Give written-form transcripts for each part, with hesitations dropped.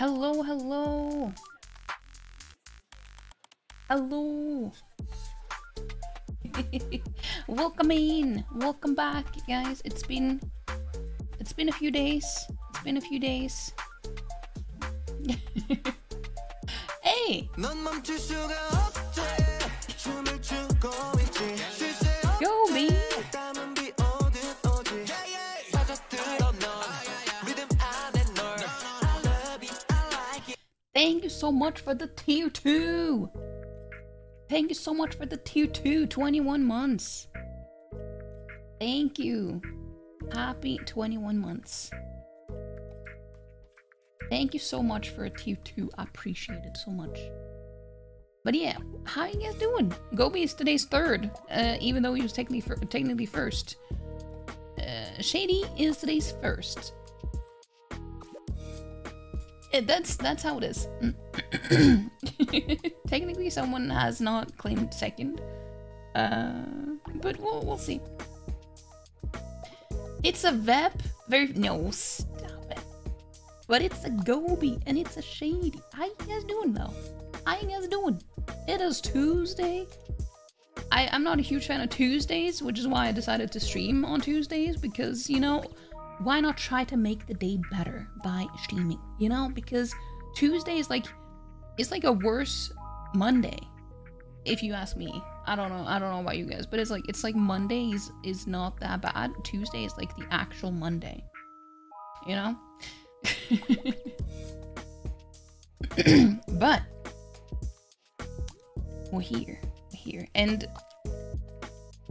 Hello, hello. Hello. Welcome in. Welcome back, guys. It's been a few days. It's been a few days. Hey. Yo, B. Thank you so much for the tier 2. Thank you so much for the tier 2, 21 months. Thank you. Happy 21 months. Thank you so much for a tier 2. I appreciate it so much. But yeah, how you guys doing? Gobi is today's third, even though he was technically first. Shady is today's first. That's how it is. Technically, someone has not claimed second, but we'll see. It's a Vep, no, stop it. But it's a Gobi and it's a Shady. How you guys doing though? How you guys doing? It is Tuesday. I'm not a huge fan of Tuesdays, which is why I decided to stream on Tuesdays because, you know, why not try to make the day better by streaming, you know? Because Tuesday is like, it's like a worse Monday, if you ask me. I don't know about you guys, but it's like Monday is not that bad. Tuesday is like the actual Monday, you know? But we're here, and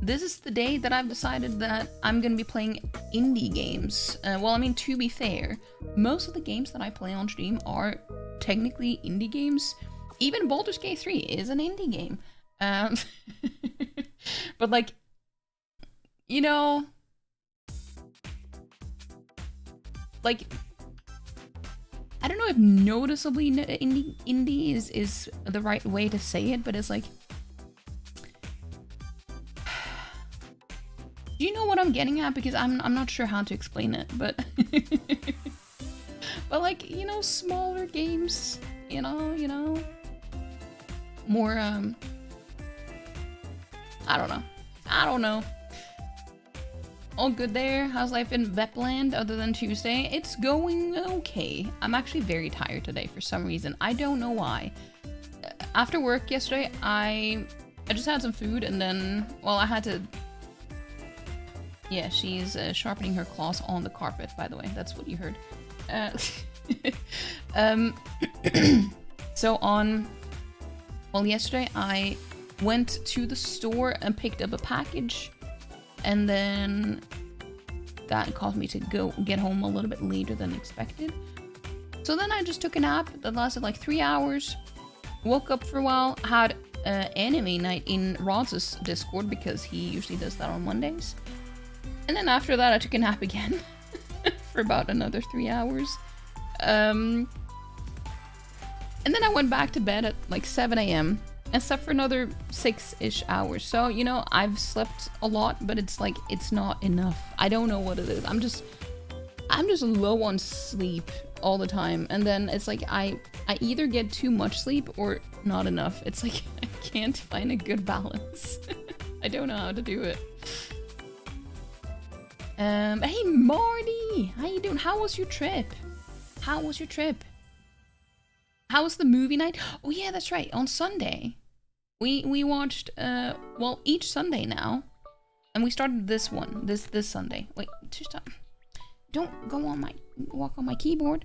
this is the day that I've decided that I'm gonna be playing indie games. Well, I mean, to be fair, most of the games that I play on stream are technically indie games. Even Baldur's Gate 3 is an indie game. But like, you know, like, I don't know if noticeably indie is the right way to say it, but it's like, do you know what I'm getting at? Because I'm not sure how to explain it, but but like, you know, smaller games, you know, more I don't know. All good there. How's life in Vepland other than Tuesday? It's going okay. I'm actually very tired today for some reason. I don't know why. After work yesterday, I just had some food and then, well, I had to. Yeah, she's sharpening her claws on the carpet, by the way. That's what you heard. So well, yesterday I went to the store and picked up a package, and then that caused me to go get home a little bit later than expected. So then I just took a nap that lasted like 3 hours, woke up for a while, had anime night in Roz's Discord because he usually does that on Mondays. And then after that, I took a nap again for about another 3 hours. And then I went back to bed at like 7 a.m. and slept for another 6-ish hours. So, you know, I've slept a lot, but it's like, it's not enough. I don't know what it is. I'm just low on sleep all the time. And then it's like, I either get too much sleep or not enough. It's like, I can't find a good balance. I don't know how to do it. Hey Marty, how you doing? How was your trip? How was the movie night? Oh yeah, that's right. On Sunday, we watched well, each Sunday now, and we started this one this Sunday. Wait, stop! Don't go on my walk on my keyboard.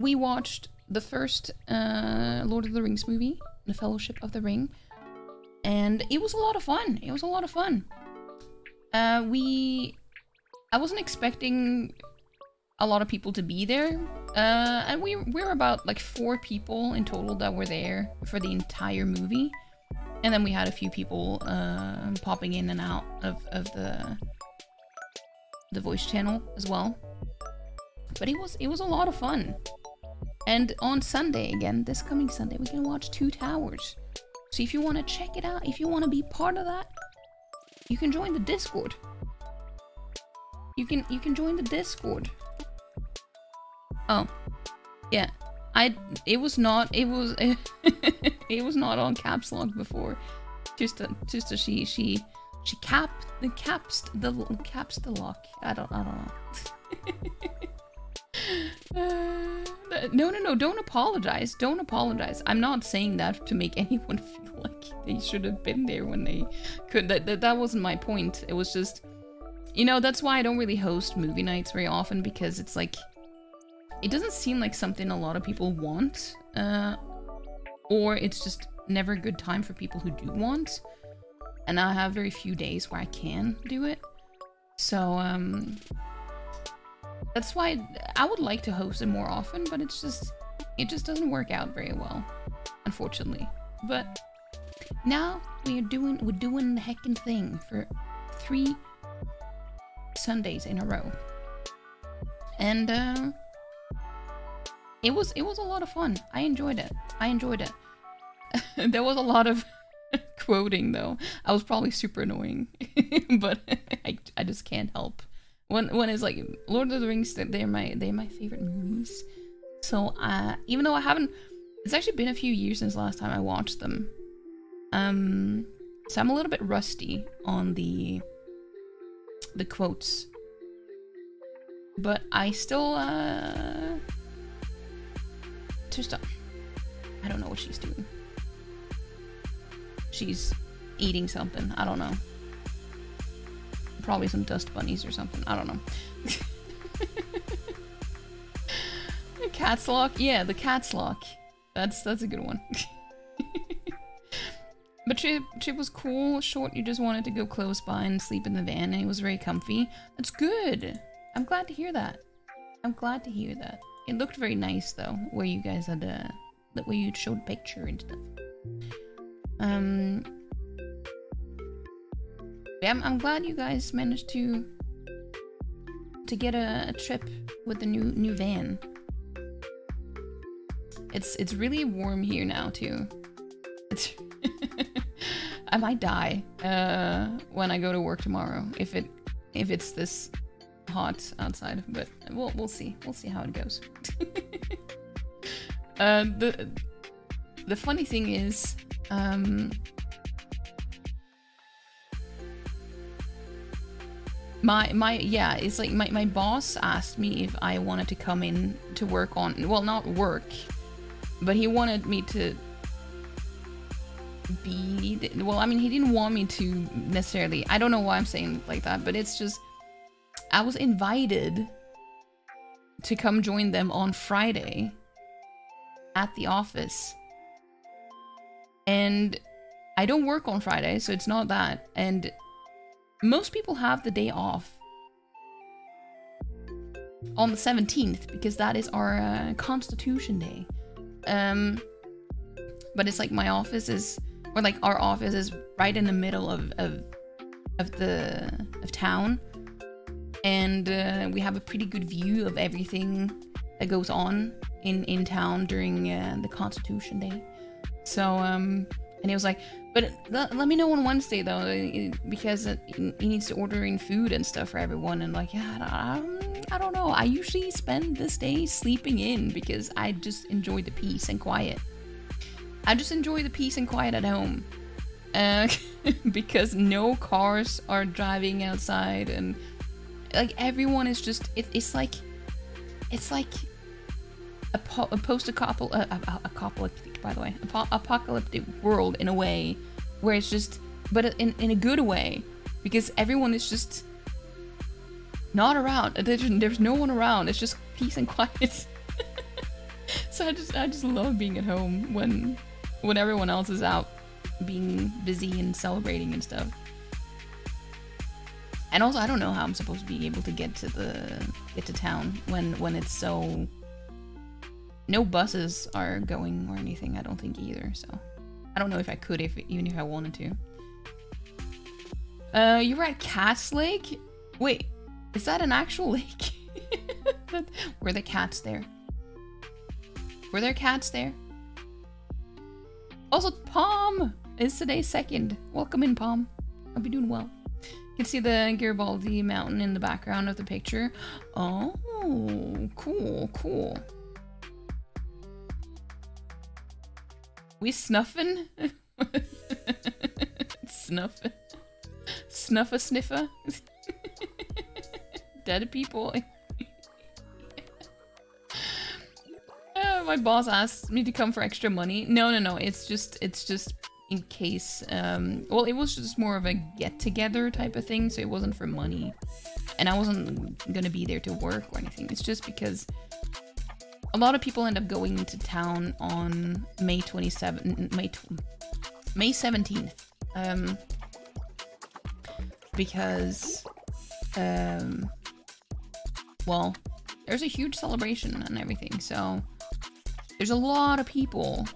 We watched the first Lord of the Rings movie, The Fellowship of the Ring, and it was a lot of fun. I wasn't expecting a lot of people to be there, and we were about like 4 people in total that were there for the entire movie, and then we had a few people popping in and out of the voice channel as well. But it was a lot of fun. And on Sunday again, this coming Sunday, we can watch Two Towers. So if you want to check it out, if you want to be part of that, you can join the Discord. You can join the Discord. Oh, Yeah, it was not it was not on caps lock before. Just she caps the lock. I don't know. No, don't apologize. Don't apologize. I'm not saying that to make anyone feel like they should have been there when they could. That wasn't my point. It was just, you know, that's why I don't really host movie nights very often, because it's like, it doesn't seem like something a lot of people want, or it's just never a good time for people who do want, and I have very few days where I can do it. So, that's why I would like to host it more often, but it's just, it just doesn't work out very well, unfortunately. But now we're doing the heckin' thing for 3 Sundays in a row, and it was a lot of fun. I enjoyed it. There was a lot of quoting, though. I was probably super annoying, but I just can't help. One is like, Lord of the Rings, they're my favorite movies. So, even though I haven't, it's actually been a few years since last time I watched them. So I'm a little bit rusty on the quotes. But I still, Trista. I don't know what she's doing. She's eating something, I don't know. Probably some dust bunnies or something. I don't know. The cat's lock. Yeah, the cat's lock. That's a good one. But Chip was cool. Short, you just wanted to go close by and sleep in the van, and it was very comfy. That's good. I'm glad to hear that. I'm glad to hear that. It looked very nice, though, where you guys had where you showed picture and stuff. I'm glad you guys managed to get a trip with the new van. It's really warm here now too. It's I might die when I go to work tomorrow if it's this hot outside, but we'll see how it goes. The funny thing is, it's like my boss asked me if I wanted to come in to work on, well, not work, but he wanted me to be, well, I mean, he didn't want me to necessarily, I don't know why I'm saying it like that, but it's just, I was invited to come join them on Friday at the office, and I don't work on Friday, so it's not that, and most people have the day off on the 17th, because that is our Constitution Day. But it's like our office is right in the middle of town, and we have a pretty good view of everything that goes on in town during the Constitution Day. So, and he was like, but let me know on Wednesday, though, because he needs to order in food and stuff for everyone. And like, yeah, I don't know. I usually spend this day sleeping in because I just enjoy the peace and quiet. I just enjoy the peace and quiet at home. Because no cars are driving outside, and like everyone is just, it's like a post-apocalyptic, by the way, apocalyptic world in a way, where it's just, but in a good way, because everyone is just not around. There's no one around. It's just peace and quiet. So I just love being at home when everyone else is out being busy and celebrating and stuff. And also, I don't know how I'm supposed to be able to get to town when it's so. No buses are going or anything, I don't think, either, so I don't know if I could, even if I wanted to. You were at Cat's Lake? Wait, is that an actual lake? Were there cats there? Were there cats there? Also, Palm is today's second. Welcome in, Palm. Hope you're doing well. You can see the Garibaldi Mountain in the background of the picture. Oh, cool, cool. We snuffin'? Snuffin'. Snuffer sniffer. Dead people. My boss asked me to come for extra money. No. It's just in case. Well, it was just more of a get-together type of thing, so it wasn't for money. And I wasn't gonna be there to work or anything. It's just because a lot of people end up going into town on May 17th. Because, well, there's a huge celebration and everything, so there's a lot of people,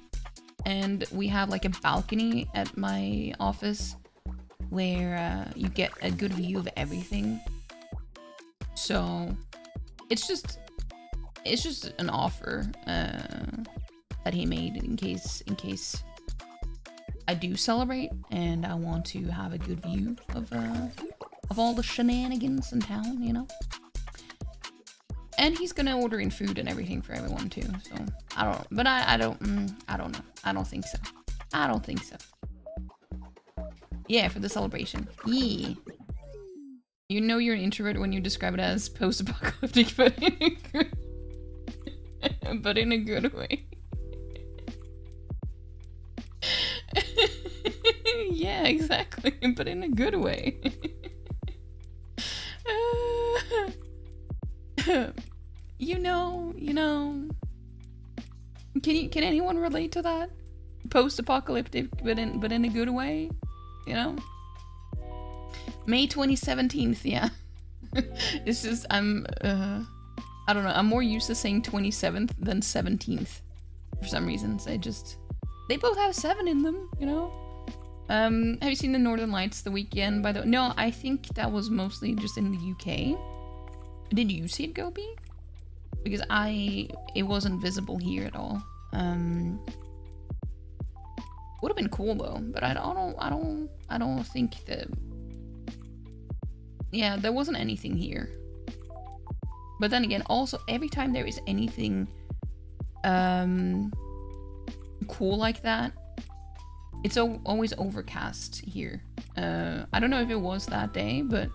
and we have like a balcony at my office where you get a good view of everything. So it's just an offer that he made in case I do celebrate, and I want to have a good view of all the shenanigans in town, you know? And he's gonna order in food and everything for everyone too, so I don't know. But I don't know. I don't think so. I don't think so. Yeah, for the celebration. Yeah. You know you're an introvert when you describe it as post-apocalyptic, but in a good way. Yeah, exactly, but in a good way. You know. Can anyone relate to that? Post-apocalyptic, but in a good way, you know. May 2017, yeah. It's just I'm I don't know. I'm more used to saying 27th than 17th for some reasons. They both have 7 in them, you know. Have you seen the Northern Lights the weekend? By the way, no, I think that was mostly just in the UK. Did you see it, Gobi? Because it wasn't visible here at all. Would have been cool though, but I don't think that. Yeah, there wasn't anything here. But then again, also every time there is anything cool like that, it's always overcast here. I don't know if it was that day, but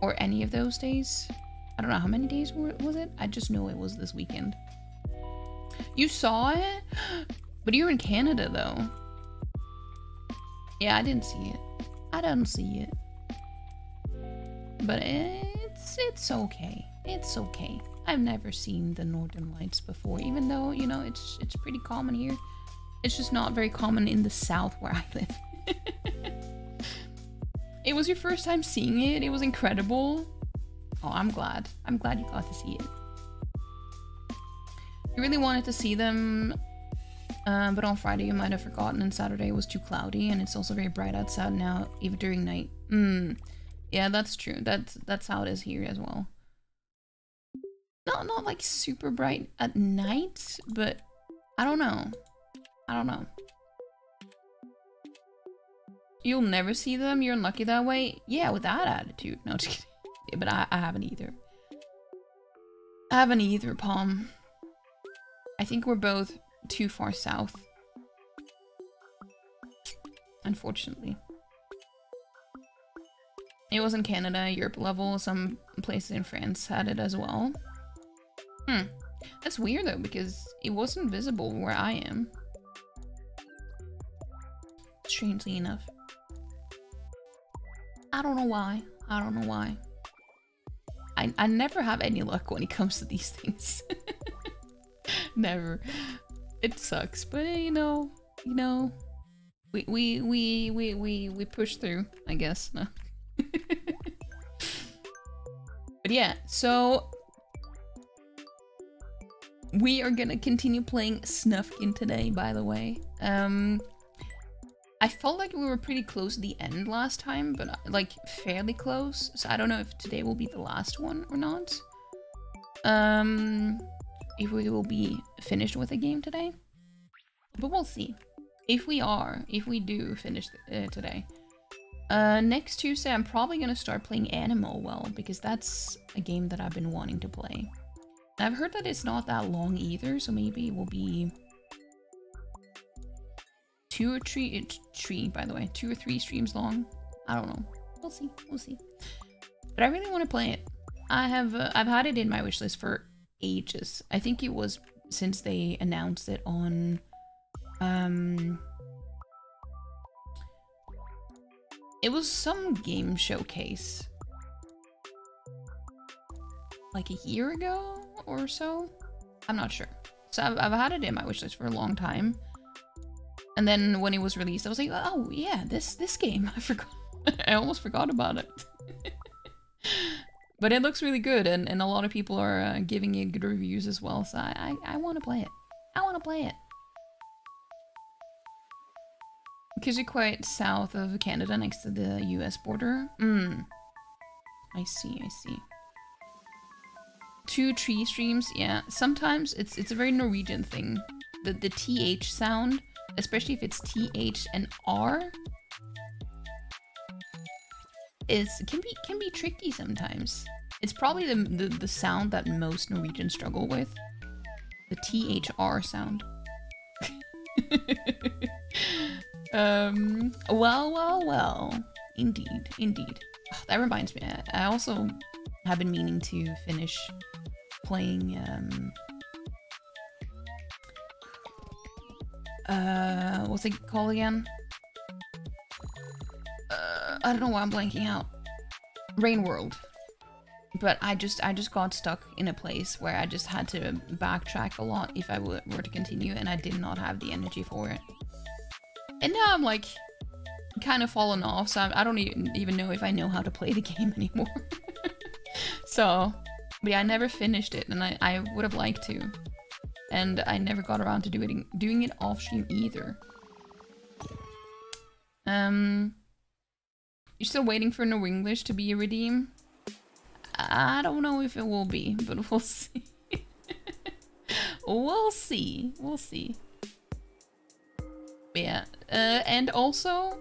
or any of those days. I don't know how many days was it. I just know it was this weekend. You saw it, but you're in Canada though. Yeah, I didn't see it. I don't see it, but it's okay. It's okay. I've never seen the Northern Lights before, even though, you know, it's pretty common here. It's just not very common in the south where I live. It was your first time seeing it. It was incredible. Oh, I'm glad. I'm glad you got to see it. You really wanted to see them, but on Friday you might have forgotten, and Saturday was too cloudy, and it's also very bright outside now, even during night. Yeah, that's true. That's how it is here as well. Not like super bright at night, but I don't know. You'll never see them. You're unlucky that way. Yeah, with that attitude. No, just kidding. Yeah, but I haven't either. I haven't either, Palm. I think we're both too far south, unfortunately. It was in Canada, Europe level. Some places in France had it as well. That's weird though, because it wasn't visible where I am. Strangely enough. I don't know why. I don't know why. I never have any luck when it comes to these things. Never. It sucks, but you know, we push through, I guess. No. But yeah, so we are gonna continue playing Snufkin today, by the way. I felt like we were pretty close to the end last time, but like fairly close. So I don't know if today will be the last one or not. If we will be finished with the game today. But we'll see. If we do finish today. Next Tuesday I'm probably gonna start playing Animal Well, because that's a game that I've been wanting to play. And I've heard that it's not that long either, so maybe it will be It's three, by the way. 2 or 3 streams long. I don't know. We'll see. We'll see. But I really want to play it. I have, I've had it in my wishlist for ages. I think it was since they announced it on, it was some game showcase. Like a year ago or so? I'm not sure. So I've had it in my wishlist for a long time. And then when it was released, I was like, oh yeah, this game. I forgot. I almost forgot about it. But it looks really good, and a lot of people are giving it good reviews as well, so I want to play it. I want to play it. Because you're quite south of Canada, next to the US border. Mm. I see, I see. 2, 3 streams, yeah. Sometimes it's a very Norwegian thing. The TH sound, especially if it's TH and R, can be tricky sometimes. It's probably the sound that most Norwegians struggle with. The THR sound. Well. Indeed, indeed. Oh, that reminds me, I also have been meaning to finish playing what's it called again? I don't know why I'm blanking out. Rain World. But I just got stuck in a place where I just had to backtrack a lot if I were to continue, and I did not have the energy for it. And now I'm like kind of fallen off, so I don't even know if I know how to play the game anymore. So, but yeah, I never finished it, and I would have liked to. And I never got around to doing it off stream either. You're still waiting for no English to be redeemed? I don't know if it will be, but we'll see. We'll see. We'll see. But yeah. And also,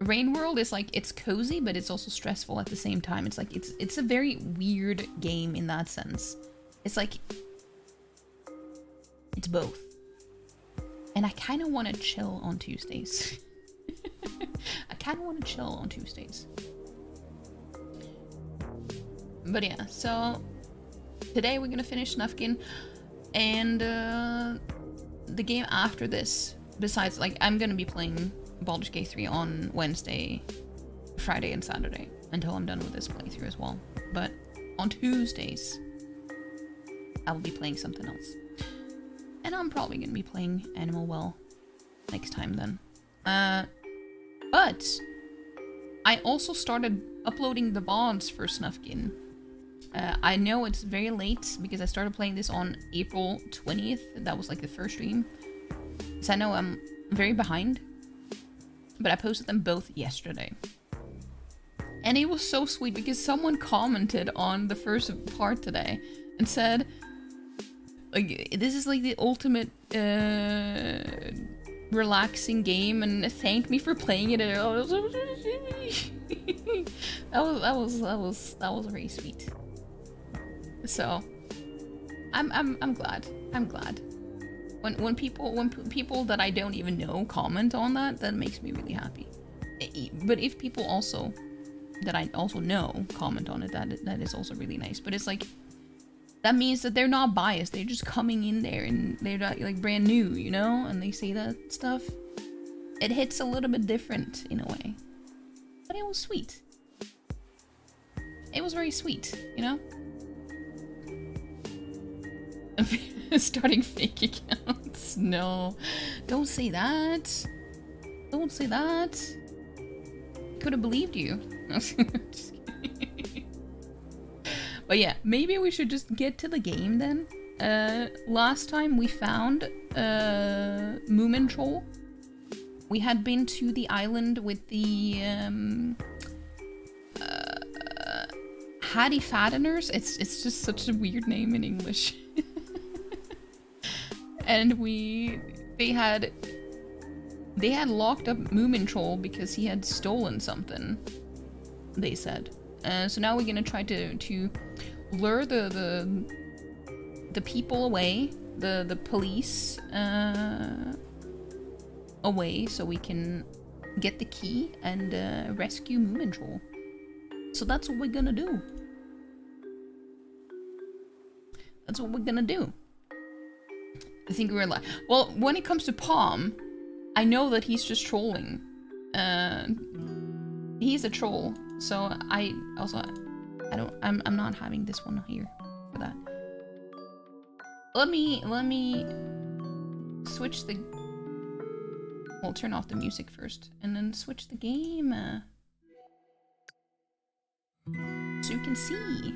Rain World is like, it's cozy, but it's also stressful at the same time. It's like, it's a very weird game in that sense. It's like, it's both. And I kind of want to chill on Tuesdays. I kind of want to chill on Tuesdays. But yeah, so today we're gonna finish Snufkin, and the game after this, besides, like, I'm gonna be playing Baldur's Gate 3 on Wednesday, Friday, and Saturday until I'm done with this playthrough as well. But on Tuesdays, I will be playing something else. And I'm probably gonna be playing Animal Well next time then. But I also started uploading the VODs for Snufkin. I know it's very late because I started playing this on April 20th. That was like the first stream. So I know I'm very behind. But I posted them both yesterday. And it was so sweet because someone commented on the first part today and said, like, this is like the ultimate relaxing game, and thanked me for playing it. And I was that was very sweet. So I'm glad. I'm glad. When people that I don't even know comment on that, that makes me really happy. But if people also that I also know comment on it, that is also really nice. But it's like, that means that they're not biased. They're just coming in there and they're not, like, brand new, you know? And they say that stuff. It hits a little bit different in a way. But it was sweet. It was very sweet, you know? Starting fake accounts. No. Don't say that. Don't say that. Could have believed you. Just kidding. But yeah, maybe we should just get to the game then. Last time we found Moomintroll. We had been to the island with the Hattie Faddeners. It's just such a weird name in English. And they had locked up Moomintroll because he had stolen something, they said. So now we're gonna try to lure the people away, the police away so we can get the key and rescue Moomintroll. So that's what we're gonna do. That's what we're gonna do. I think we're like, well, when it comes to Palm, I know that he's just trolling. He's a troll, so I also, I'm not having this one here for that. Let me switch the. We'll turn off the music first, and then switch the game, so you can see.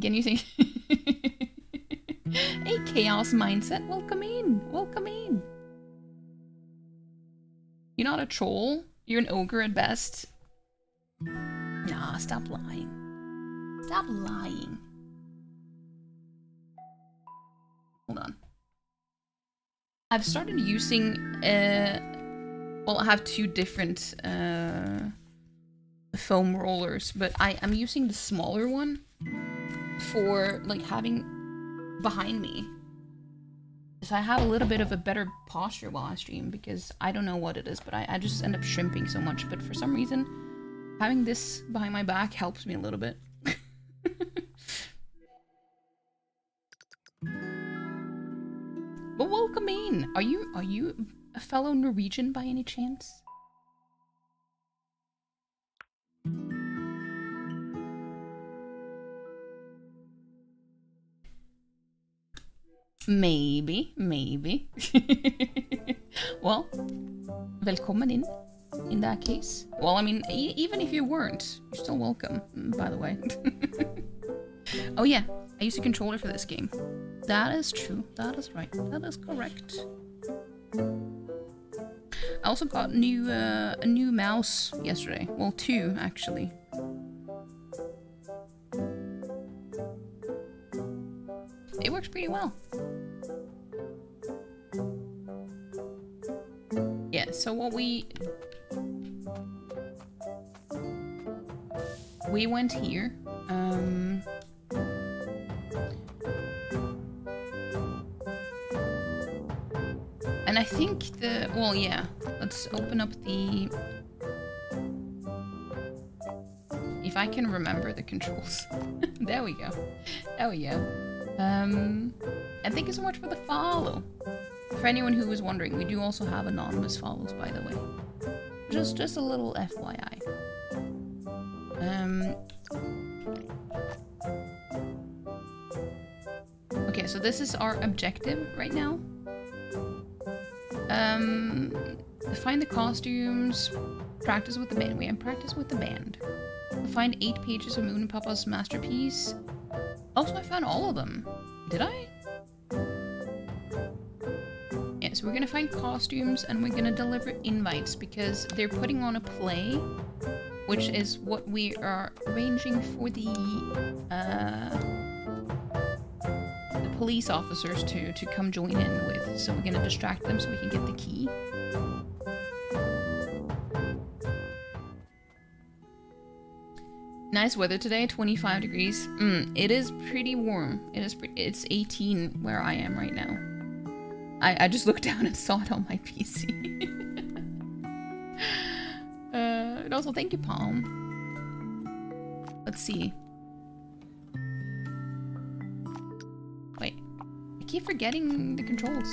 Can you think? Hey, Chaos Mindset, welcome in, welcome in. You're not a troll. You're an ogre at best. Nah, stop lying. Stop lying. Hold on. I've started using, well, I have two different foam rollers, but I'm using the smaller one for, like, having behind me. So I have a little bit of a better posture while I stream, because I don't know what it is, but I just end up shrimping so much. But for some reason, having this behind my back helps me a little bit. But welcome in! Are you a fellow Norwegian by any chance? Maybe, maybe. Well, welcome in that case. Well, I mean, even if you weren't, you're still welcome, by the way. Oh yeah, I used a controller for this game. That is true. That is right. That is correct. I also got a new mouse yesterday. Well, two actually. It works pretty well. Yeah. So what we went here. And I think the... Well, yeah. Let's open up the... If I can remember the controls. There we go. There we go. And thank you so much for the follow. For anyone who was wondering, we do also have anonymous follows, by the way. Just a little FYI. Okay, so this is our objective right now. Find the costumes, practice with the band. We have practice with the band. Find 8 pages of Moomin Papa masterpiece. Also, I found all of them. Did I? Yeah, so we're gonna find costumes and we're gonna deliver invites because they're putting on a play, which is what we are arranging for the police officers to come join in with. So we're gonna distract them so we can get the key. Nice weather today, 25 degrees. It is pretty warm. It is it's 18 where I am right now. I just looked down and saw it on my PC. And also, thank you, Palm. Let's see. I keep forgetting the controls.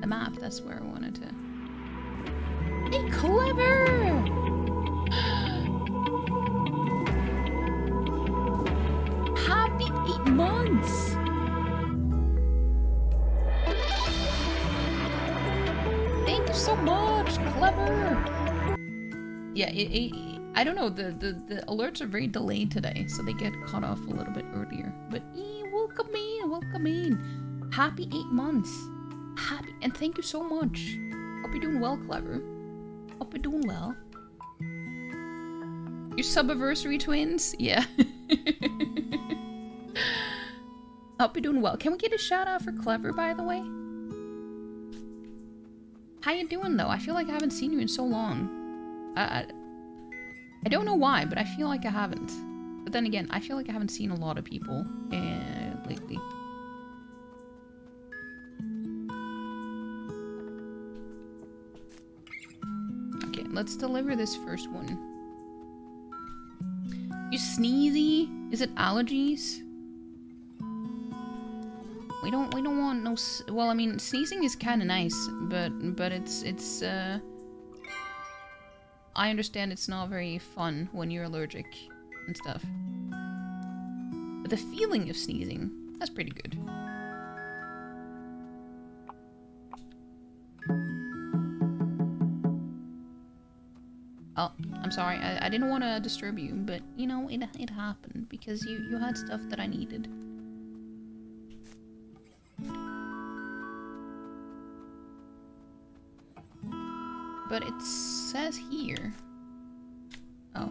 The map, that's where I wanted to... Hey, clever! Happy 8 months! Thank you so much, clever! Yeah, I don't know, the alerts are very delayed today, so they get caught off a little bit earlier. But welcome in, welcome in! Happy 8 months. Happy, and thank you so much. Hope you're doing well, Clever. Hope you're doing well. Your subversary twins? Yeah. Hope you're doing well. Can we get a shout out for Clever, by the way? How you doing, though? I feel like I haven't seen you in so long. I don't know why, but I feel like I haven't. But then again, I feel like I haven't seen a lot of people lately. Let's deliver this first one. You sneezy? Is it allergies? We don't want no. Well, I mean, sneezing is kind of nice, but it's. I understand it's not very fun when you're allergic and stuff. But the feeling of sneezing, that's pretty good. Oh, I'm sorry. I didn't want to disturb you, but you know, it happened because you had stuff that I needed. But it says here. Oh.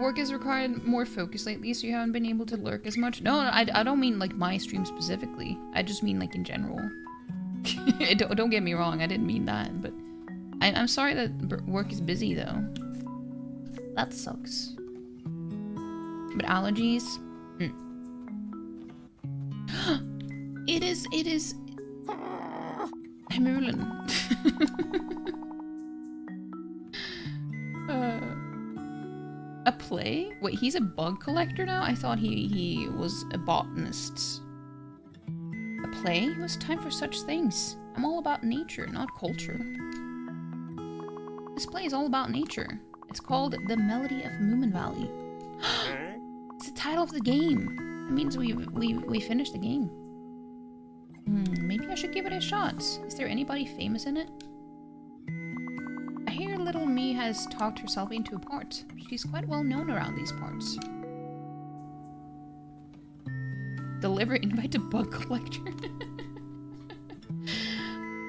Work has required more focus lately, so you haven't been able to lurk as much. No, I don't mean like my stream specifically. I just mean like in general. Don't get me wrong, I didn't mean that, but I'm sorry that work is busy though. That sucks. But allergies? Mm. It is... Hemulen. A play? Wait, he's a bug collector now? I thought he was a botanist. A play? It was time for such things. I'm all about nature, not culture. This play is all about nature. It's called The Melody of Moomin Valley. It's the title of the game. It means we finished the game. Maybe I should give it a shot. Is there anybody famous in it? I hear little me has talked herself into a part. She's quite well known around these parts. Deliver invite to bug collector.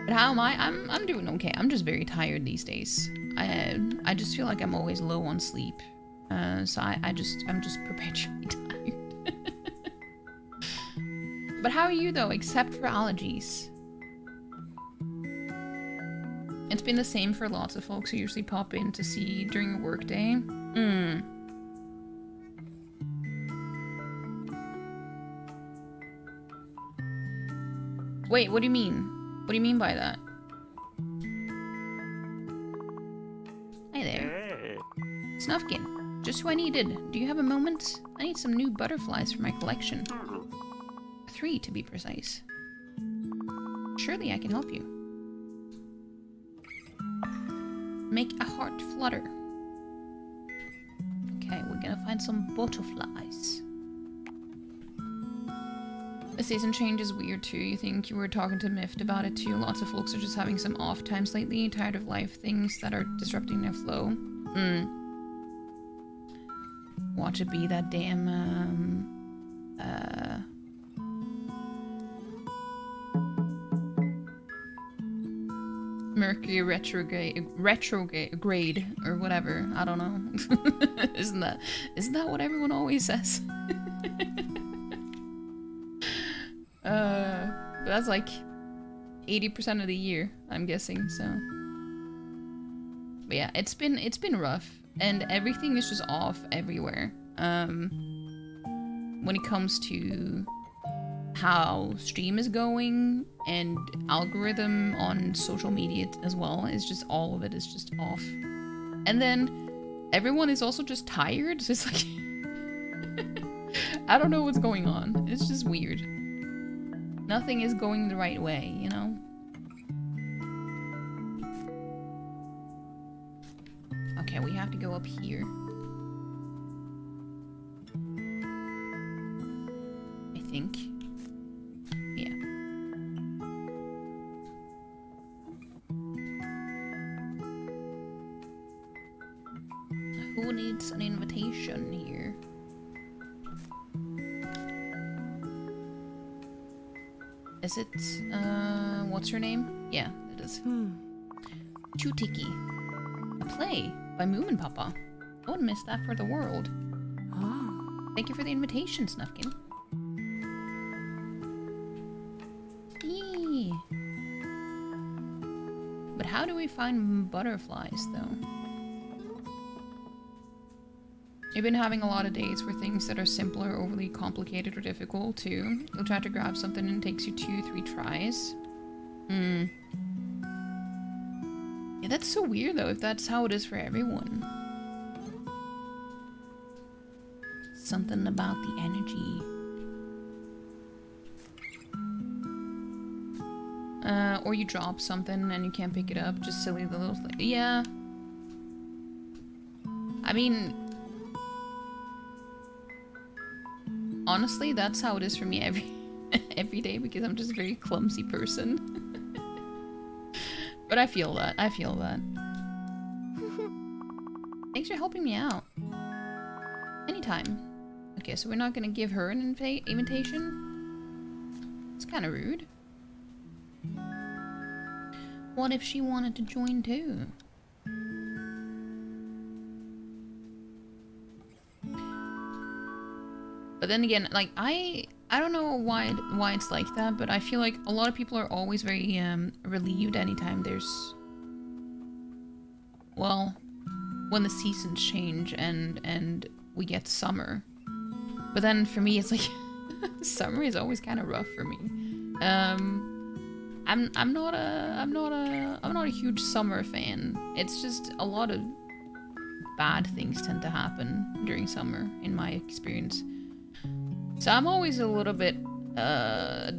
But how am I? I'm doing okay. I'm just very tired these days. I just feel like I'm always low on sleep, so I'm just perpetually tired. But how are you though, except for allergies? It's been the same for lots of folks who usually pop in to see during a work day. Wait, what do you mean? What do you mean by that? Snufkin, just what I needed. Do you have a moment? I need some new butterflies for my collection. 3 to be precise. Surely I can help you. Make a heart flutter. Okay, we're gonna find some butterflies. The season change is weird too. You think you were talking to Mift about it too? Lots of folks are just having some off times lately, tired of life things that are disrupting their flow. Watch it be that damn, Mercury retrograde, or whatever, I don't know. Isn't that what everyone always says? That's like 80% of the year, I'm guessing, so. But yeah, it's been rough. And everything is just off everywhere. When it comes to how stream is going and algorithm on social media as well, it's just all of it is just off. And then everyone is also just tired, so it's like I don't know what's going on. It's just weird. Nothing is going the right way, you know? Okay, we have to go up here. I think. Yeah. Who needs an invitation here? Is it, what's her name? Yeah, it is. Chutiki. A play. By Moomin Papa. I wouldn't miss that for the world. Oh. Thank you for the invitation, Snufkin. Eee. But how do we find butterflies, though? I've been having a lot of days where things that are simple are overly complicated or difficult too. You'll try to grab something and it takes you 2-3 tries. Hmm. Yeah, that's so weird though, if that's how it is for everyone. Something about the energy. Or you drop something and you can't pick it up. Just silly the little thing. Yeah. I mean... honestly, that's how it is for me every day because I'm just a very clumsy person. But I feel that. I feel that. Thanks for helping me out. Anytime. Okay, so we're not gonna give her an invitation? It's kind of rude. What if she wanted to join too? But then again, like, I don't know why it's like that, but I feel like a lot of people are always very relieved anytime there's, well, when the seasons change and we get summer. But then for me it's like summer is always kind of rough for me. I'm not a huge summer fan. It's just a lot of bad things tend to happen during summer in my experience. So I'm always a little bit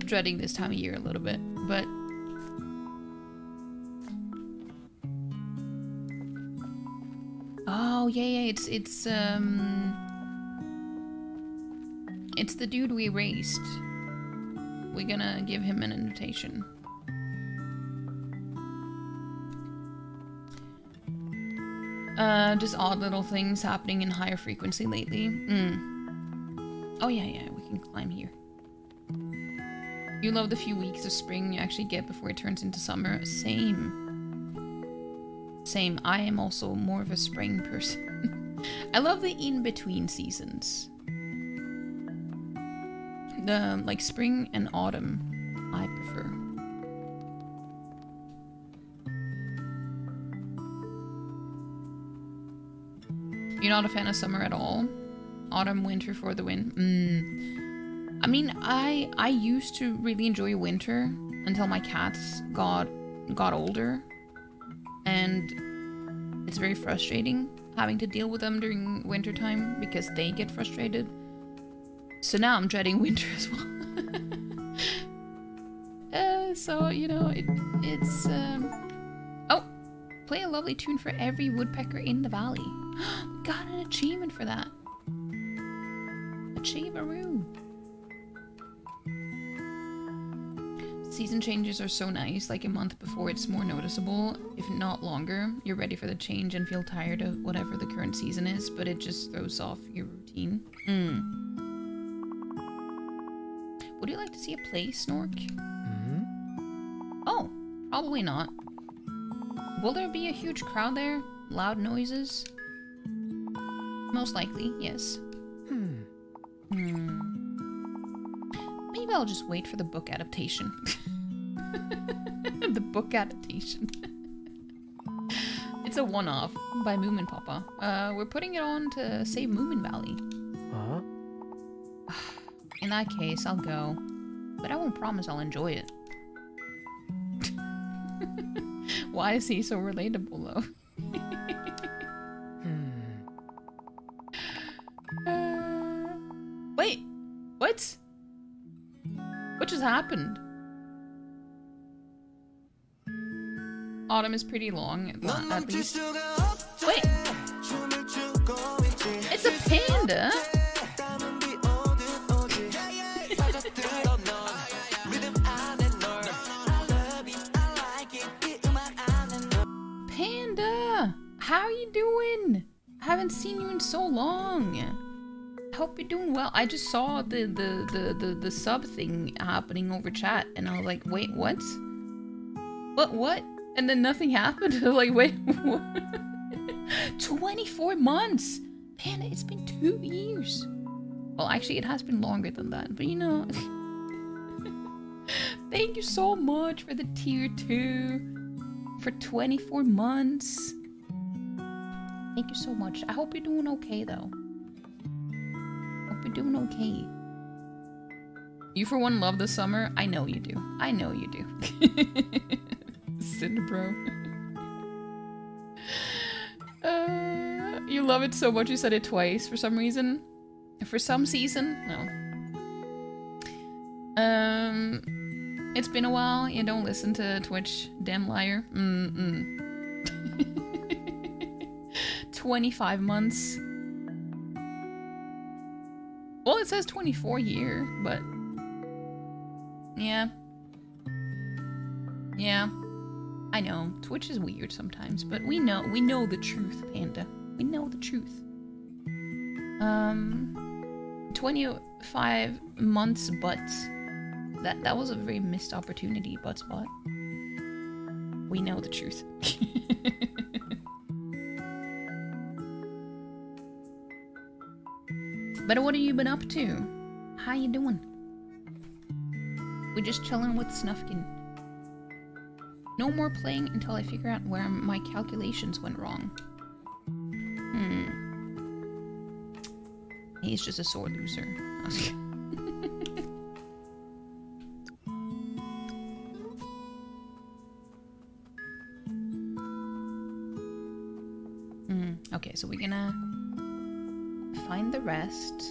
dreading this time of year a little bit, but oh yeah, it's the dude we raced. We're gonna give him an invitation. Just odd little things happening in higher frequency lately. Mm. Oh yeah, yeah, we can climb here. You love the few weeks of spring you actually get before it turns into summer. Same. I am also more of a spring person. I love the in-between seasons. The, like, spring and autumn, I prefer. You're not a fan of summer at all? Autumn, winter for the win? Mm. I mean, I used to really enjoy winter until my cats got older. And it's very frustrating having to deal with them during winter time because they get frustrated. So now I'm dreading winter as well. So, you know, it's... oh! Play a lovely tune for every woodpecker in the valley. We got an achievement for that. Achieveroo! Season changes are so nice. Like a month before, it's more noticeable, if not longer. You're ready for the change and feel tired of whatever the current season is, but it just throws off your routine. Mm. Would you like to see a play, Snork? Mm-hmm. Oh, probably not. Will there be a huge crowd there? Loud noises? Most likely, yes. Hmm. Hmm. Maybe I'll just wait for the book adaptation. The book adaptation. It's a one-off by Moomin Papa. We're putting it on to save Moomin Valley. In that case, I'll go, but I won't promise I'll enjoy it. Why is he so relatable, though? Hmm. Wait! What? What just happened? Autumn is pretty long, at least. Wait! It's a panda! How are you doing? I haven't seen you in so long. I hope you're doing well. I just saw the sub thing happening over chat and I was like, wait, what? What? And then nothing happened. I was like, wait, what? 24 months! Man, it's been 2 years. Well, actually, it has been longer than that, but you know. Thank you so much for the tier 2 for 24 months. Thank you so much. I hope you're doing okay, though. You're doing okay. You for one love the summer? I know you do. I know you do. Cinderbro. You love it so much you said it twice for some reason. For some season? No. It's been a while. You don't listen to Twitch, damn liar. 25 months. Well, it says 24 here, but... yeah. Yeah. I know. Twitch is weird sometimes, but we know the truth, Panda. We know the truth. 25 months, but... That was a very missed opportunity, Buttspot. We know the truth. But what have you been up to? How you doing? We're just chilling with Snufkin. No more playing until I figure out where my calculations went wrong. He's just a sore loser. Okay, so we're gonna find the rest.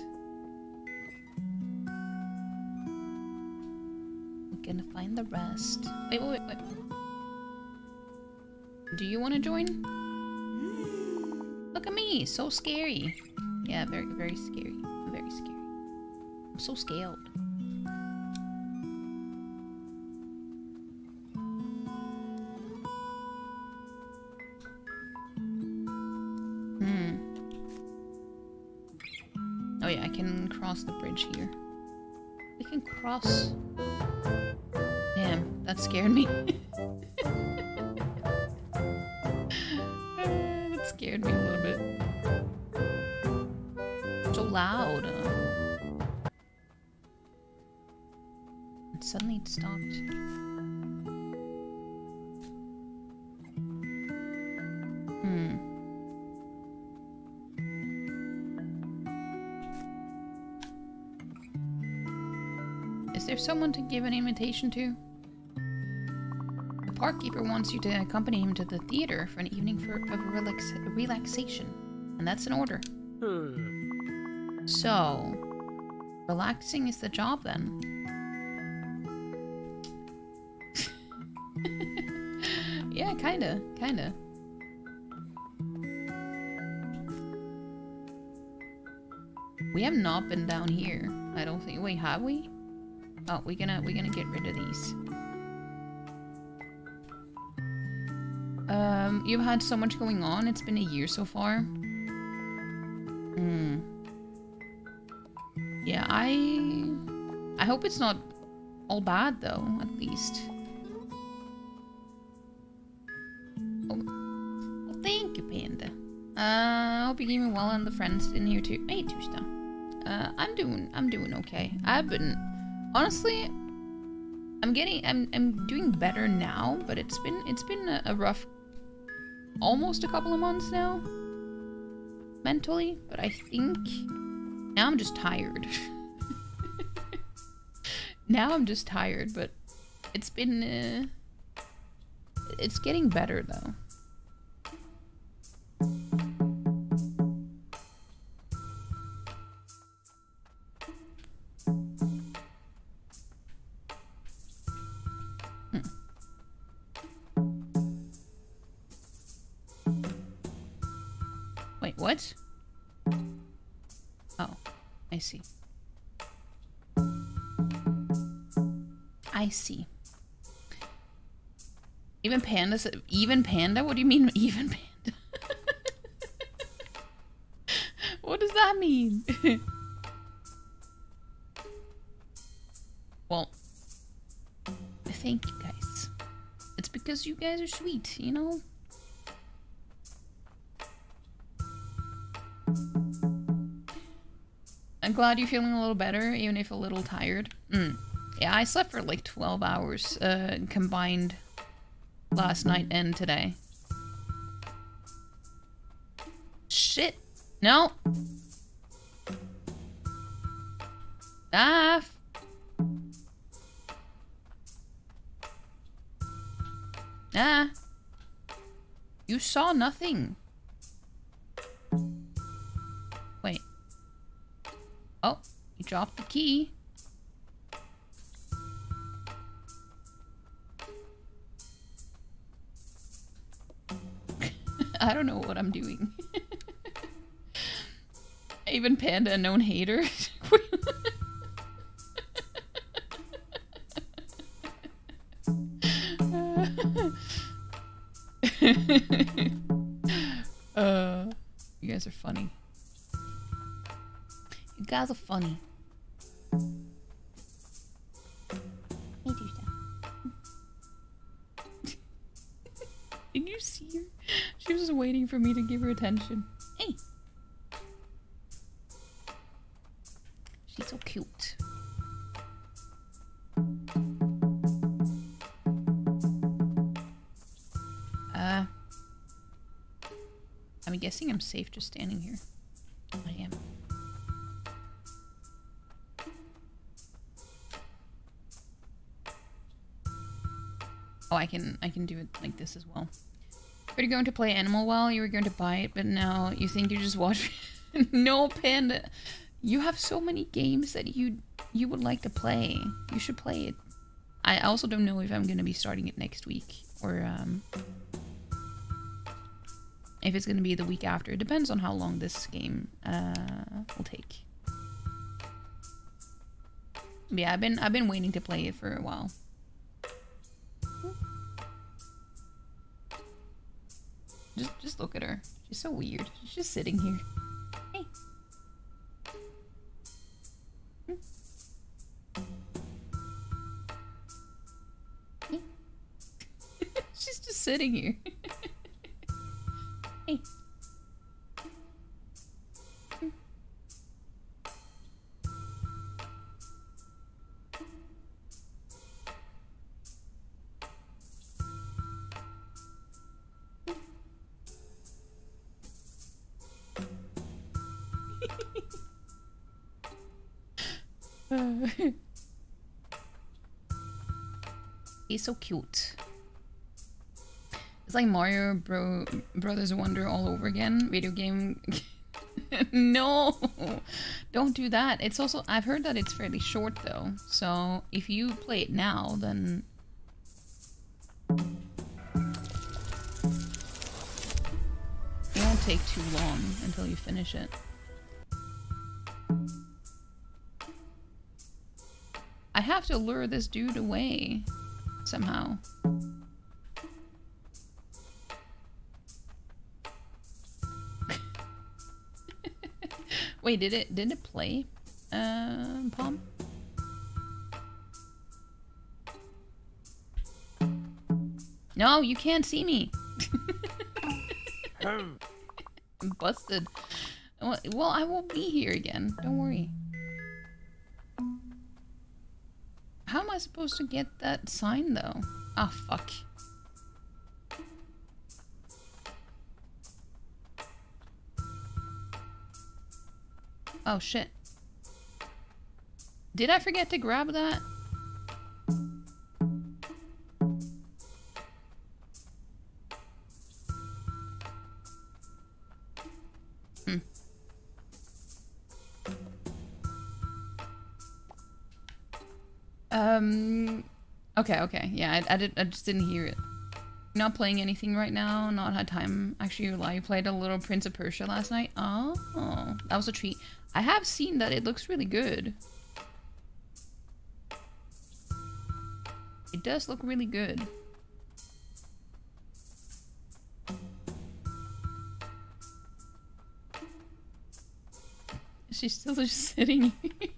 We're gonna find the rest. Wait. Do you want to join? Look at me, so scary. Yeah, very, very scary. Very scary. I'm so scared. The bridge here. We can cross. Damn, that scared me. That scared me a little bit. So loud. And suddenly it stopped. Someone to give an invitation to? The park keeper wants you to accompany him to the theater for an evening of relaxation. And that's an order. So, relaxing is the job then? Yeah, kinda. We have not been down here, I don't think. Wait, have we? Oh, we're gonna get rid of these. You've had so much going on. It's been a year so far. Yeah, I hope it's not all bad though. At least. Oh, well, thank you, Panda. I hope you're keeping well and the friends in here too. Hey, Tushta. I'm doing okay. I've been. Honestly, I'm doing better now, but it's been a rough, almost a couple of months now, mentally, but I think now I'm just tired. Now I'm just tired, but it's been, it's getting better though. What? Oh, I see. I see. Even Panda said, even Panda? What do you mean, even Panda? What does that mean? Well, thank you guys. It's because you guys are sweet, you know? I'm glad you're feeling a little better, even if a little tired. Yeah, I slept for like 12 hours combined last night and today. Shit! No! Staff. Nah. You saw nothing. Wait. Oh, you dropped the key. I don't know what I'm doing. Even Panda, a known hater. You guys are funny. You guys are funny. Did you see her? She was waiting for me to give her attention. Hey. She's so cute. I'm guessing I'm safe just standing here. I am. Oh, I can do it like this as well. You're going to play Animal Well, you were going to buy it, but now you think you just watch. No, Panda. You have so many games that you would like to play. You should play it. I also don't know if I'm going to be starting it next week or if it's going to be the week after. It depends on how long this game will take. But yeah, I've been waiting to play it for a while. Just look at her. She's so weird. She's just sitting here. Hey. She's just sitting here. Hey. He's so cute. It's like Mario Bros Wonder all over again. Video game. No! Don't do that. It's also, I've heard that it's fairly short though. So if you play it now, then... It won't take too long until you finish it. I have to lure this dude away somehow. Wait, did it play? Palm? No, you can't see me. I'm busted. Well, I will be here again. Don't worry. How am I supposed to get that sign though? Ah, fuck. Oh shit. Did I forget to grab that? Hmm. Okay, yeah, I just didn't hear it. Not playing anything right now, not had time. Actually, you lie, you played a little Prince of Persia last night. Oh, that was a treat. I have seen that it looks really good. It does look really good. She's still just sitting here.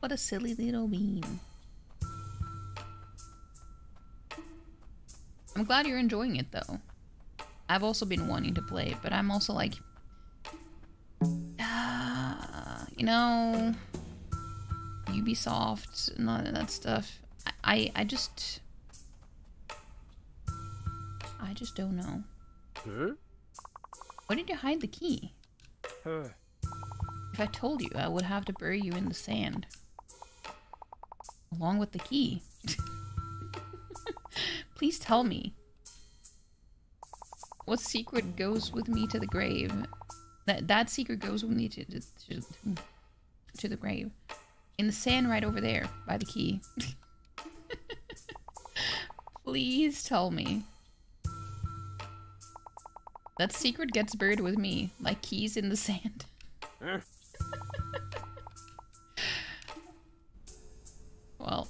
What a silly little meme. I'm glad you're enjoying it though. I've also been wanting to play, but I'm also like... you know... Ubisoft and all that stuff. I just don't know. Where did you hide the key? I told you I would have to bury you in the sand. Along with the key. Please tell me. What secret goes with me to the grave? That secret goes with me to the grave. In the sand right over there, by the key. Please tell me. That secret gets buried with me, like keys in the sand. Well,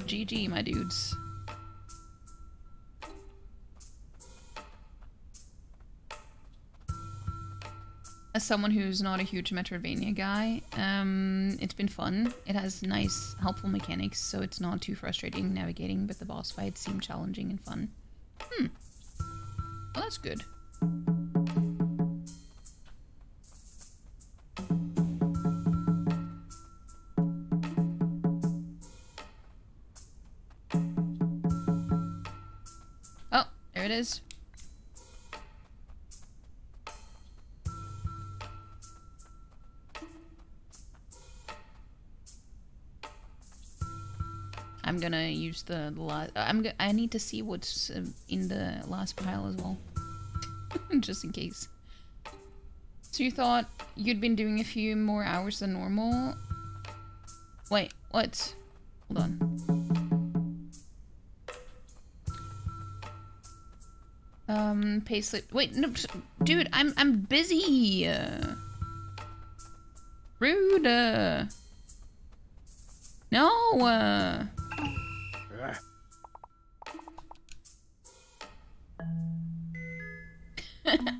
GG, my dudes. As someone who's not a huge Metroidvania guy, it's been fun. It has nice, helpful mechanics, so it's not too frustrating navigating, but the boss fights seem challenging and fun. Hmm. Well, that's good. Oh, there it is. I'm gonna use the last. I need to see what's in the last pile as well, just in case. So you thought you'd been doing a few more hours than normal? Wait, what? Hold on. Payslip. Wait, no, dude, I'm busy. Rude. No.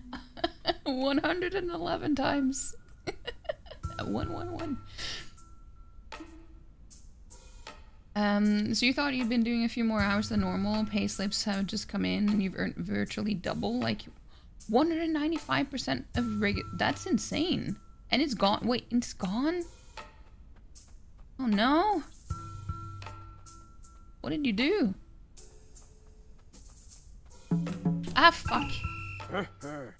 111 times. 111. So you thought you'd been doing a few more hours than normal. Pay slips have just come in and you've earned virtually double, like 195% of regular. That's insane. And it's gone. Wait, it's gone? Oh no. What did you do? Ah, fuck.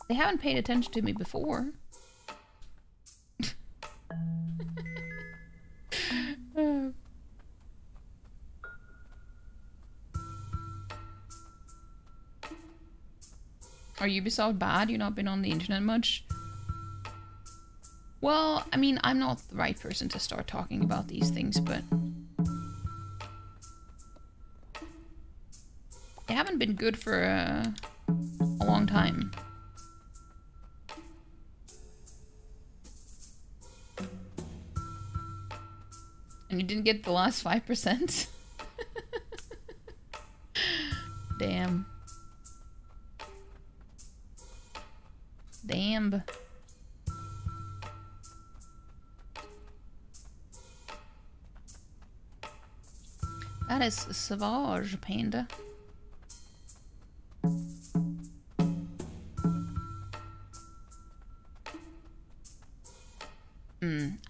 They haven't paid attention to me before. Are Ubisoft bad? You've not been on the internet much? Well, I mean, I'm not the right person to start talking about these things, but... they haven't been good for a long time. And you didn't get the last 5%? Damn. Damn. That is savage, Panda.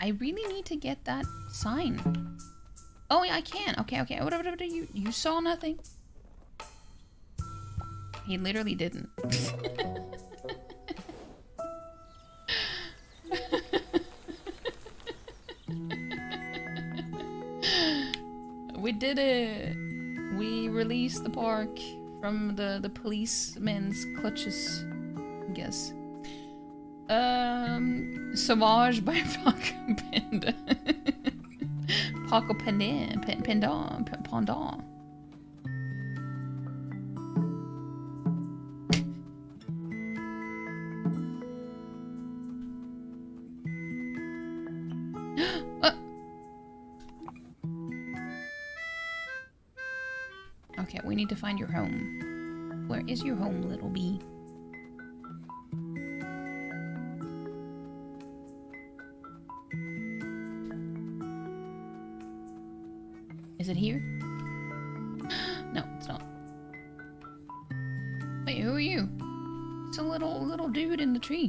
I really need to get that sign. Oh, yeah, I can. Okay, okay. What you saw nothing? He literally didn't. We did it. We released the park from the policeman's clutches, I guess. Sauvage by Paco Panda. Paco Panda. Panda. Okay, we need to find your home. Where is your home, little bee? Is it here? No, it's not. Wait, who are you? It's a little dude in the tree.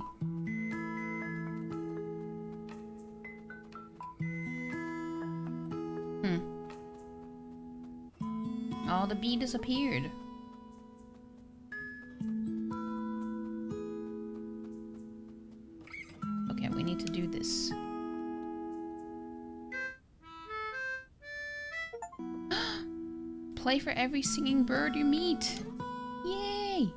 Hmm. Oh, the bee disappeared. Okay, we need to do this. play for every singing bird you meet. Yay!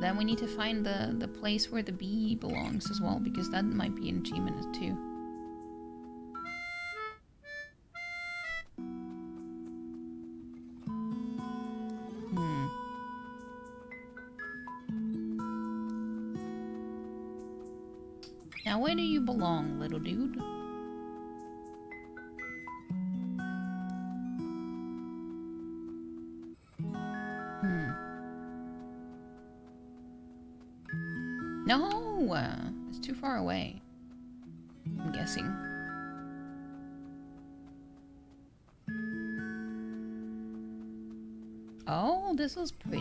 Then we need to find the place where the bee belongs as well, because that might be an achievement too. Now where do you belong, little dude? No! It's too far away, I'm guessing. Oh, this is pretty.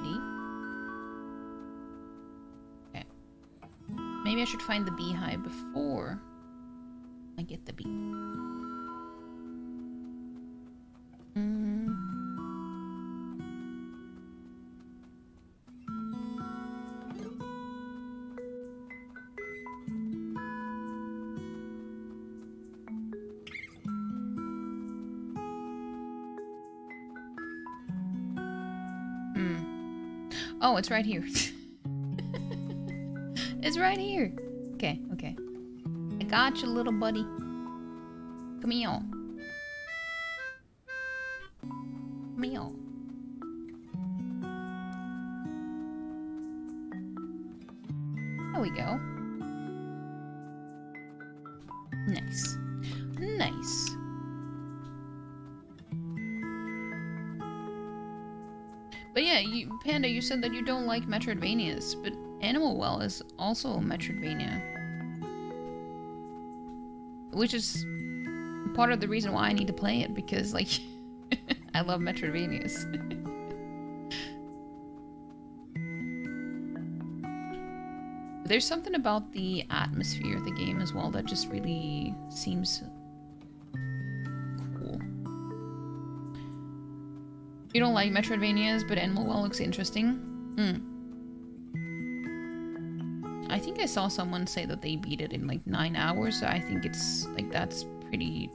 Okay. Maybe I should find the beehive before I get the bee. Oh, it's right here. It's right here. Okay, okay. I got you, little buddy. Come here. Come here. There we go. Nice. Nice. But yeah, you, Panda, you said that you don't like Metroidvanias, but Animal Well is also a Metroidvania. Which is part of the reason why I need to play it, because, like, I love Metroidvanias. But there's something about the atmosphere of the game as well that just really seems... You don't like Metroidvanias, but Animal Well looks interesting. I think I saw someone say that they beat it in like 9 hours, so I think it's like that's pretty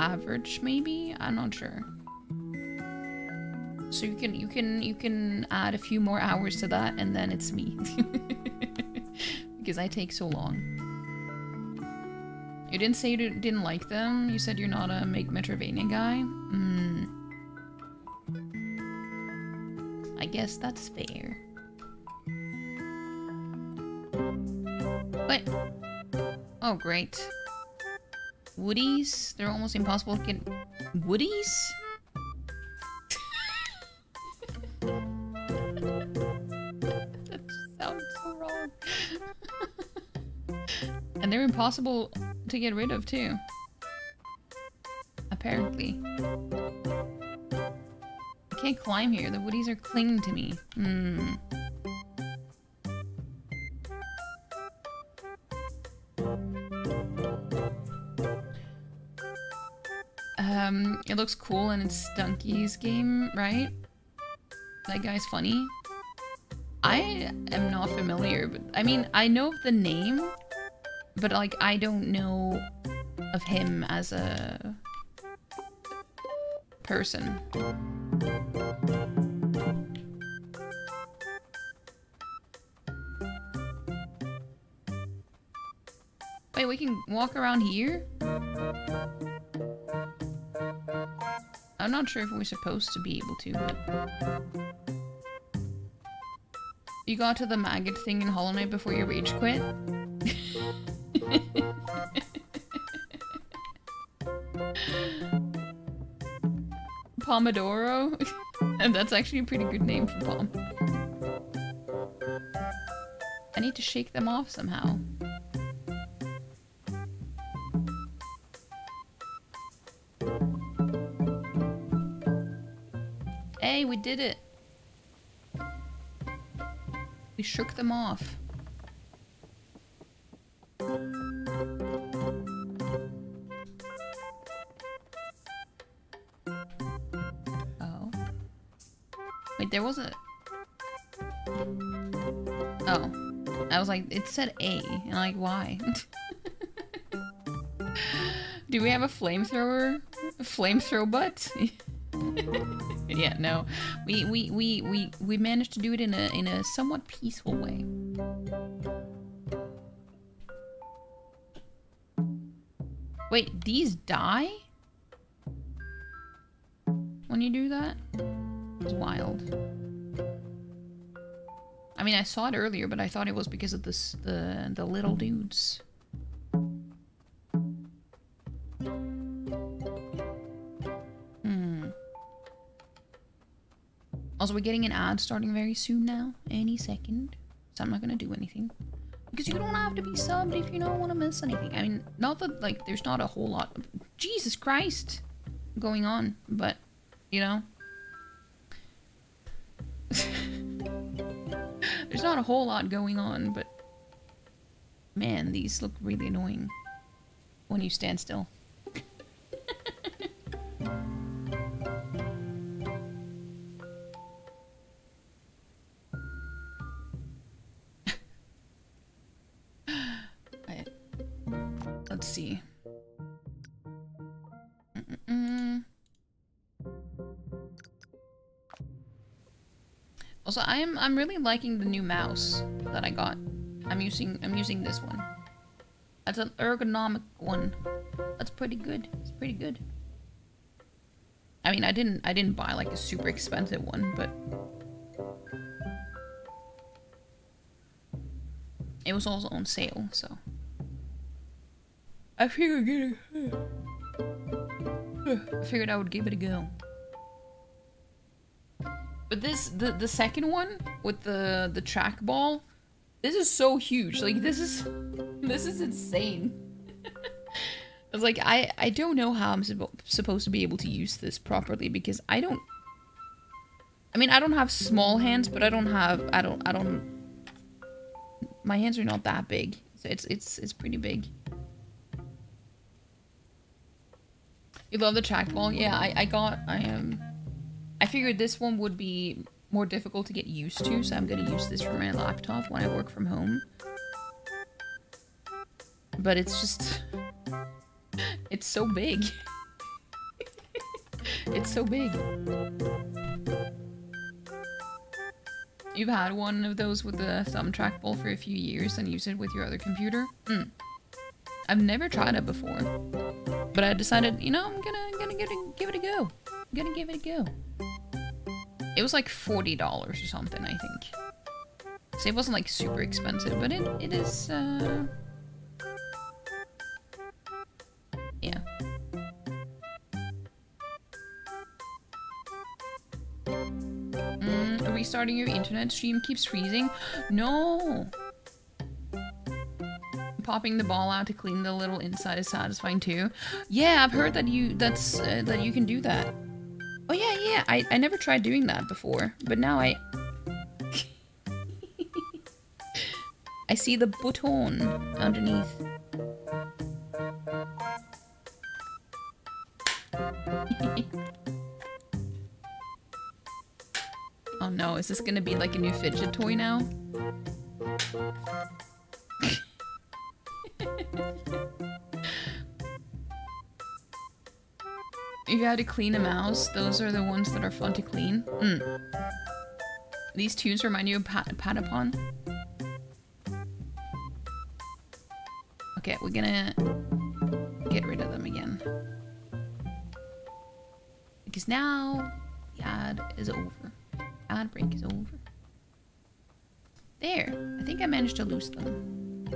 average maybe? I'm not sure. So you can add a few more hours to that and then it's me. Because I take so long. You didn't say you didn't like them. You said you're not a Metroidvania guy. I guess that's fair. Wait. Oh, great. Woodies? They're almost impossible to get... Woodies? That just sounds so wrong. And they're impossible... to get rid of too. Apparently. I can't climb here, the woodies are clinging to me. It looks cool and it's Stunky's game, right? That guy's funny. I am not familiar, but I mean, I know the name. But, like, I don't know of him as a person. Wait, we can walk around here? I'm not sure if we're supposed to be able to, but... You got to the maggot thing in Hollow Knight before you rage quit? Pomodoro? And that's actually a pretty good name for Pom. I need to shake them off somehow. Hey, we did it! We shook them off. There was a... Oh. I was like, it said A. And I'm like, why? Do we have a flamethrower? A flamethrow butt? Yeah, no. We managed to do it in a somewhat peaceful way. Wait, these die? When you do that? It's wild. I mean, I saw it earlier, but I thought it was because of this, the little dudes. Also, we're getting an ad starting very soon now, any second. So I'm not gonna do anything. Because you don't have to be subbed if you don't want to miss anything. I mean, not that, like, there's not a whole lot of Jesus Christ going on, but, you know. There's not a whole lot going on, but man, these look really annoying when you stand still. Let's see. Also, I'm really liking the new mouse that I got. I'm using this one. That's an ergonomic one. That's pretty good. It's pretty good. I mean, I didn't buy like a super expensive one, but it was also on sale, so. I figured I would give it a go. But this, the second one with the trackball, this is so huge. Like, this is insane. It's like, I don't know how I'm supposed to be able to use this properly, because I don't have small hands, but my hands are not that big. So it's pretty big. You love the trackball? Yeah, I figured this one would be more difficult to get used to, so I'm gonna use this for my laptop when I work from home. But it's just... it's so big. It's so big. You've had one of those with the thumb trackball for a few years and use it with your other computer? Hmm. I've never tried it before, but I decided, you know, I'm gonna give it a go. I'm gonna give it a go. It was like $40 or something, I think. So it wasn't like super expensive, but it is, yeah. Restarting your internet stream keeps freezing. No! Popping the ball out to clean the little inside is satisfying too. Yeah, I've heard that that you can do that. Oh yeah, I never tried doing that before, but now I see the button underneath. Oh no, is this gonna be like a new fidget toy now? If you had to clean a mouse, those are the ones that are fun to clean. Mm. These tunes remind you of Patapon. Okay, we're gonna get rid of them again. Because now the ad is over. Ad break is over. There! I think I managed to lose them.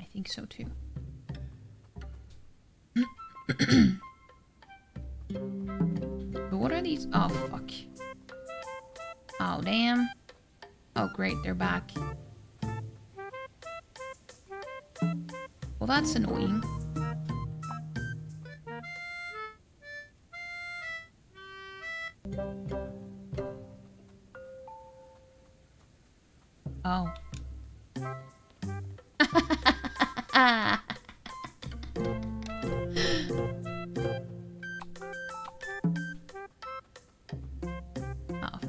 I think so too. But what are these? Oh, fuck. Oh, damn. Oh, great, they're back. Well, that's annoying. Oh. Oh,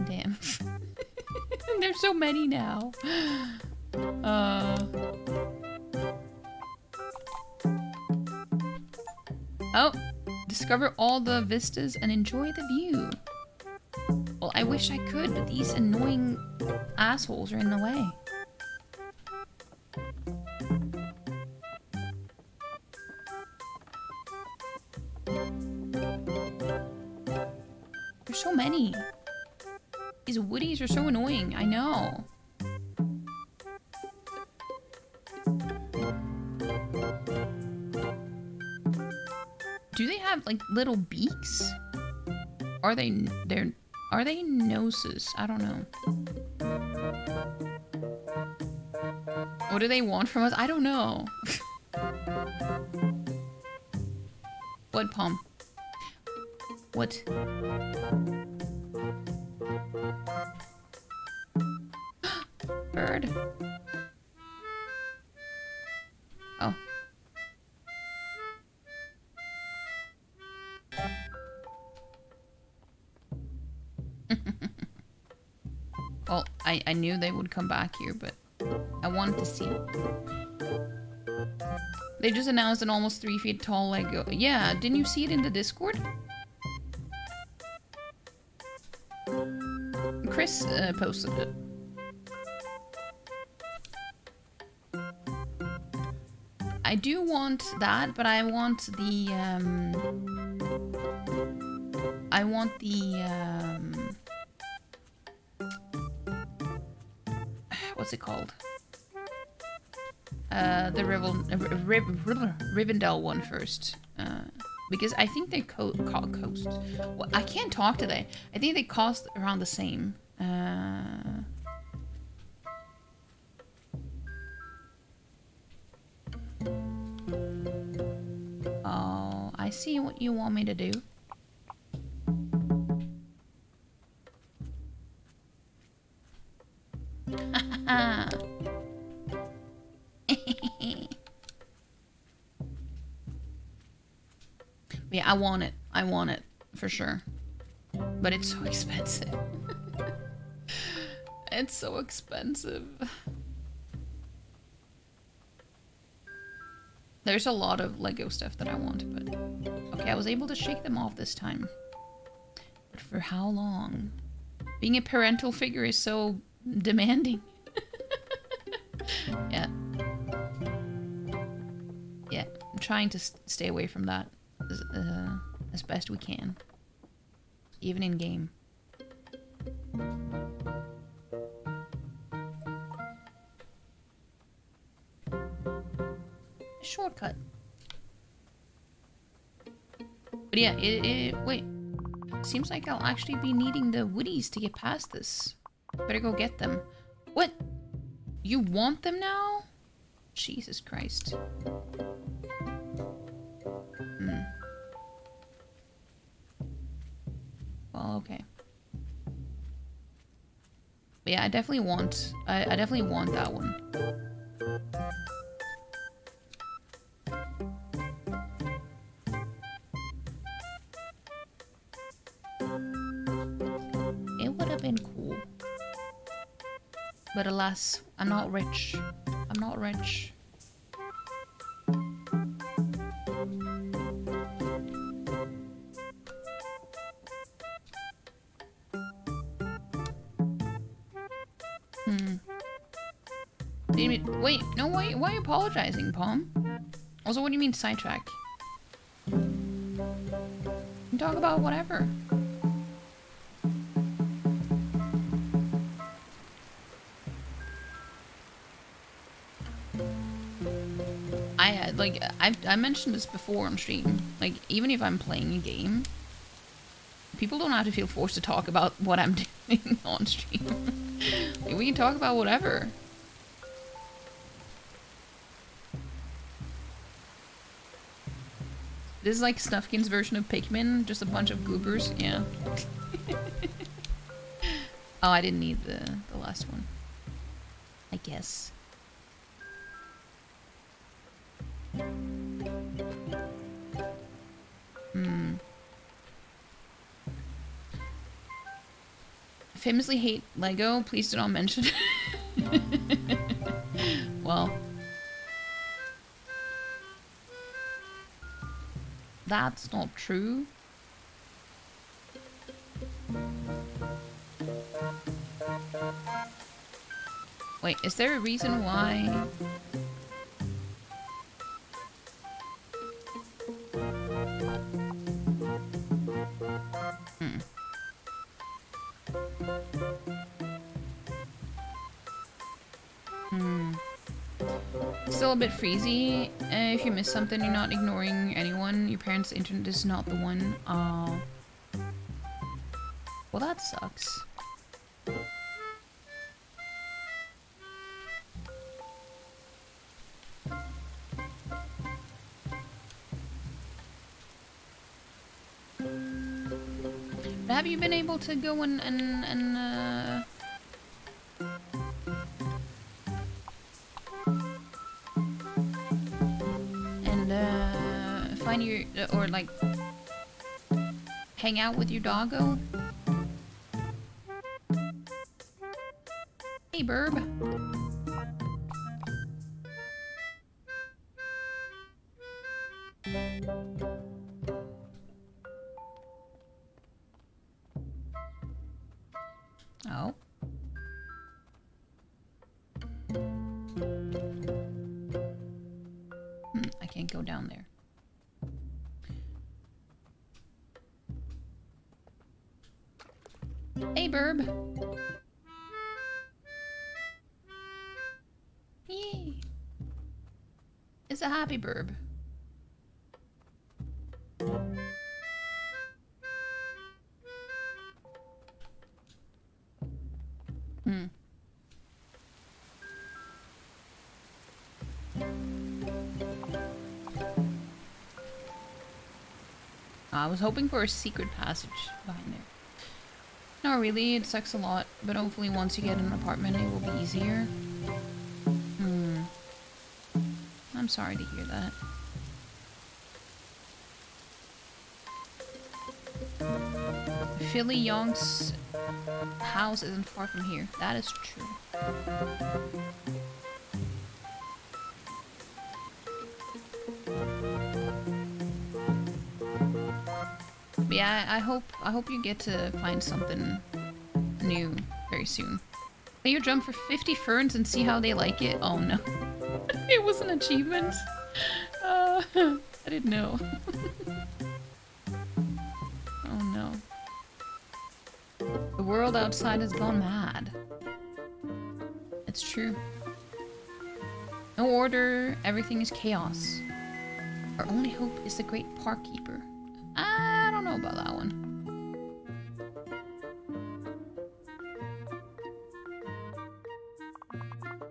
damn. There's so many now. Oh, discover all the vistas and enjoy the view. Well, I wish I could, but these annoying assholes are in the way. There's so many. These woodies are so annoying, I know. Do they have like little beaks? Are they noses? I don't know. What do they want from us? I don't know. Blood palm. What? Bird. Oh. Well, I knew they would come back here, but I wanted to see. They just announced an almost 3 feet tall Lego. Yeah, didn't you see it in the Discord? Chris posted it. I do want that, but I want the what's it called? The Rivendell one first, because I think they cost. Well, I can't talk today. I think they cost around the same. Oh, I see what you want me to do. Yeah, I want it. I want it for sure. But it's so expensive. It's so expensive. There's a lot of Lego stuff that I want, but... Okay, I was able to shake them off this time. But for how long? Being a parental figure is so demanding. Yeah. Yeah, I'm trying to stay away from that as best we can. Even in game. Shortcut. But yeah, wait. Seems like I'll actually be needing the woodies to get past this. Better go get them. What? You want them now? Jesus Christ. Hmm. Well, okay. But yeah, I definitely want that one. But alas, I'm not rich. I'm not rich. Hmm. Wait, no, why are you apologizing, Palm? Also, what do you mean sidetrack? You can talk about whatever. Like, I mentioned this before on stream, like, even if I'm playing a game, people don't have to feel forced to talk about what I'm doing on stream. Like, we can talk about whatever. This is like Snufkin's version of Pikmin, just a bunch of goobers, yeah. Oh, I didn't need the last one. I guess. Hmm. Famously hate Lego, please do not mention it. Well. That's not true. Wait, is there a reason why? Still a bit freezy. If you miss something, you're not ignoring anyone. Your parents' internet is not the one. Oh. Well, that sucks. But have you been able to go and find your, or like, hang out with your doggo? Hey, Burb. Oh. I can't go down there. Hey, Burb. Yay. It's a happy Burb. I was hoping for a secret passage behind there. Not really, it sucks a lot, but hopefully once you get an apartment it will be easier. I'm sorry to hear that. Philly Young's house isn't far from here. That is true. Yeah, I hope you get to find something new very soon. Play your drum for 50 ferns and see how they like it. Oh no, it was an achievement. I didn't know. Oh no, the world outside has gone mad. It's true. No order, everything is chaos. Our only hope is the great park keeper. I don't know about that one.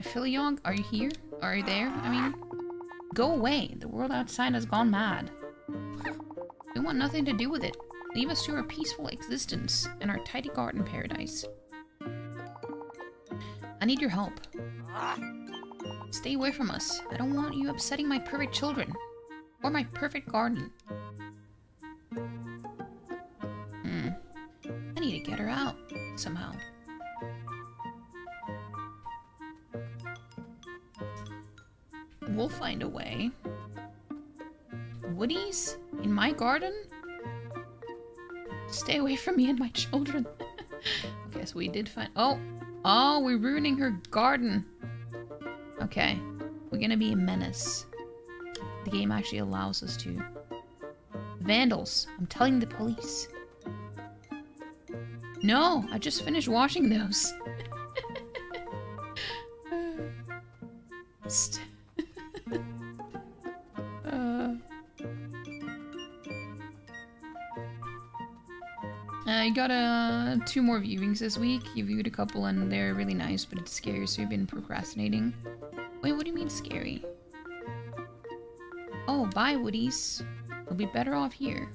Philiog, are you here? Are you there? I mean, go away. The world outside has gone mad. We want nothing to do with it. Leave us to our peaceful existence and our tidy garden paradise. I need your help. Stay away from us. I don't want you upsetting my perfect children or my perfect garden. I need to get her out somehow. We'll find a way. Woodies? In my garden? Stay away from me and my children. Okay, so we did find— oh! Oh, we're ruining her garden! Okay. We're gonna be a menace. The game actually allows us to. Vandals. I'm telling the police. No, I just finished washing those. I got 2 more viewings this week. You viewed a couple and they're really nice, but it's scary, so you've been procrastinating. Wait, what do you mean scary? Oh, bye, Woodies. We'll be better off here.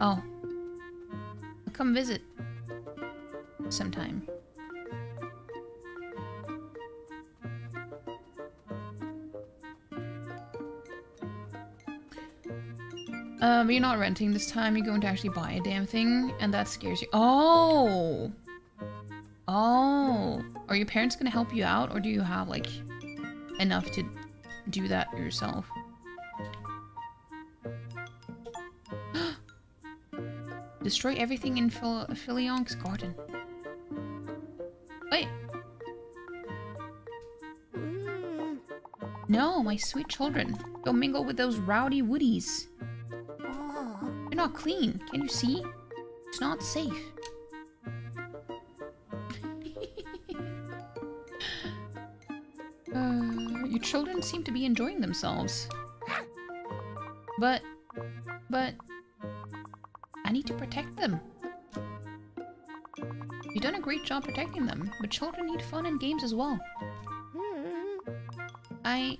Oh. I'll come visit. Sometime. But you're not renting this time. You're going to actually buy a damn thing. And that scares you. Oh! Oh! Are your parents going to help you out? Or do you have, like, enough to do that yourself? Destroy everything in Filionk's garden. Wait! No, my sweet children. Don't mingle with those rowdy woodies. You're not clean, can you see? It's not safe. Your children seem to be enjoying themselves. But... I need to protect them. You've done a great job protecting them, but children need fun and games as well. I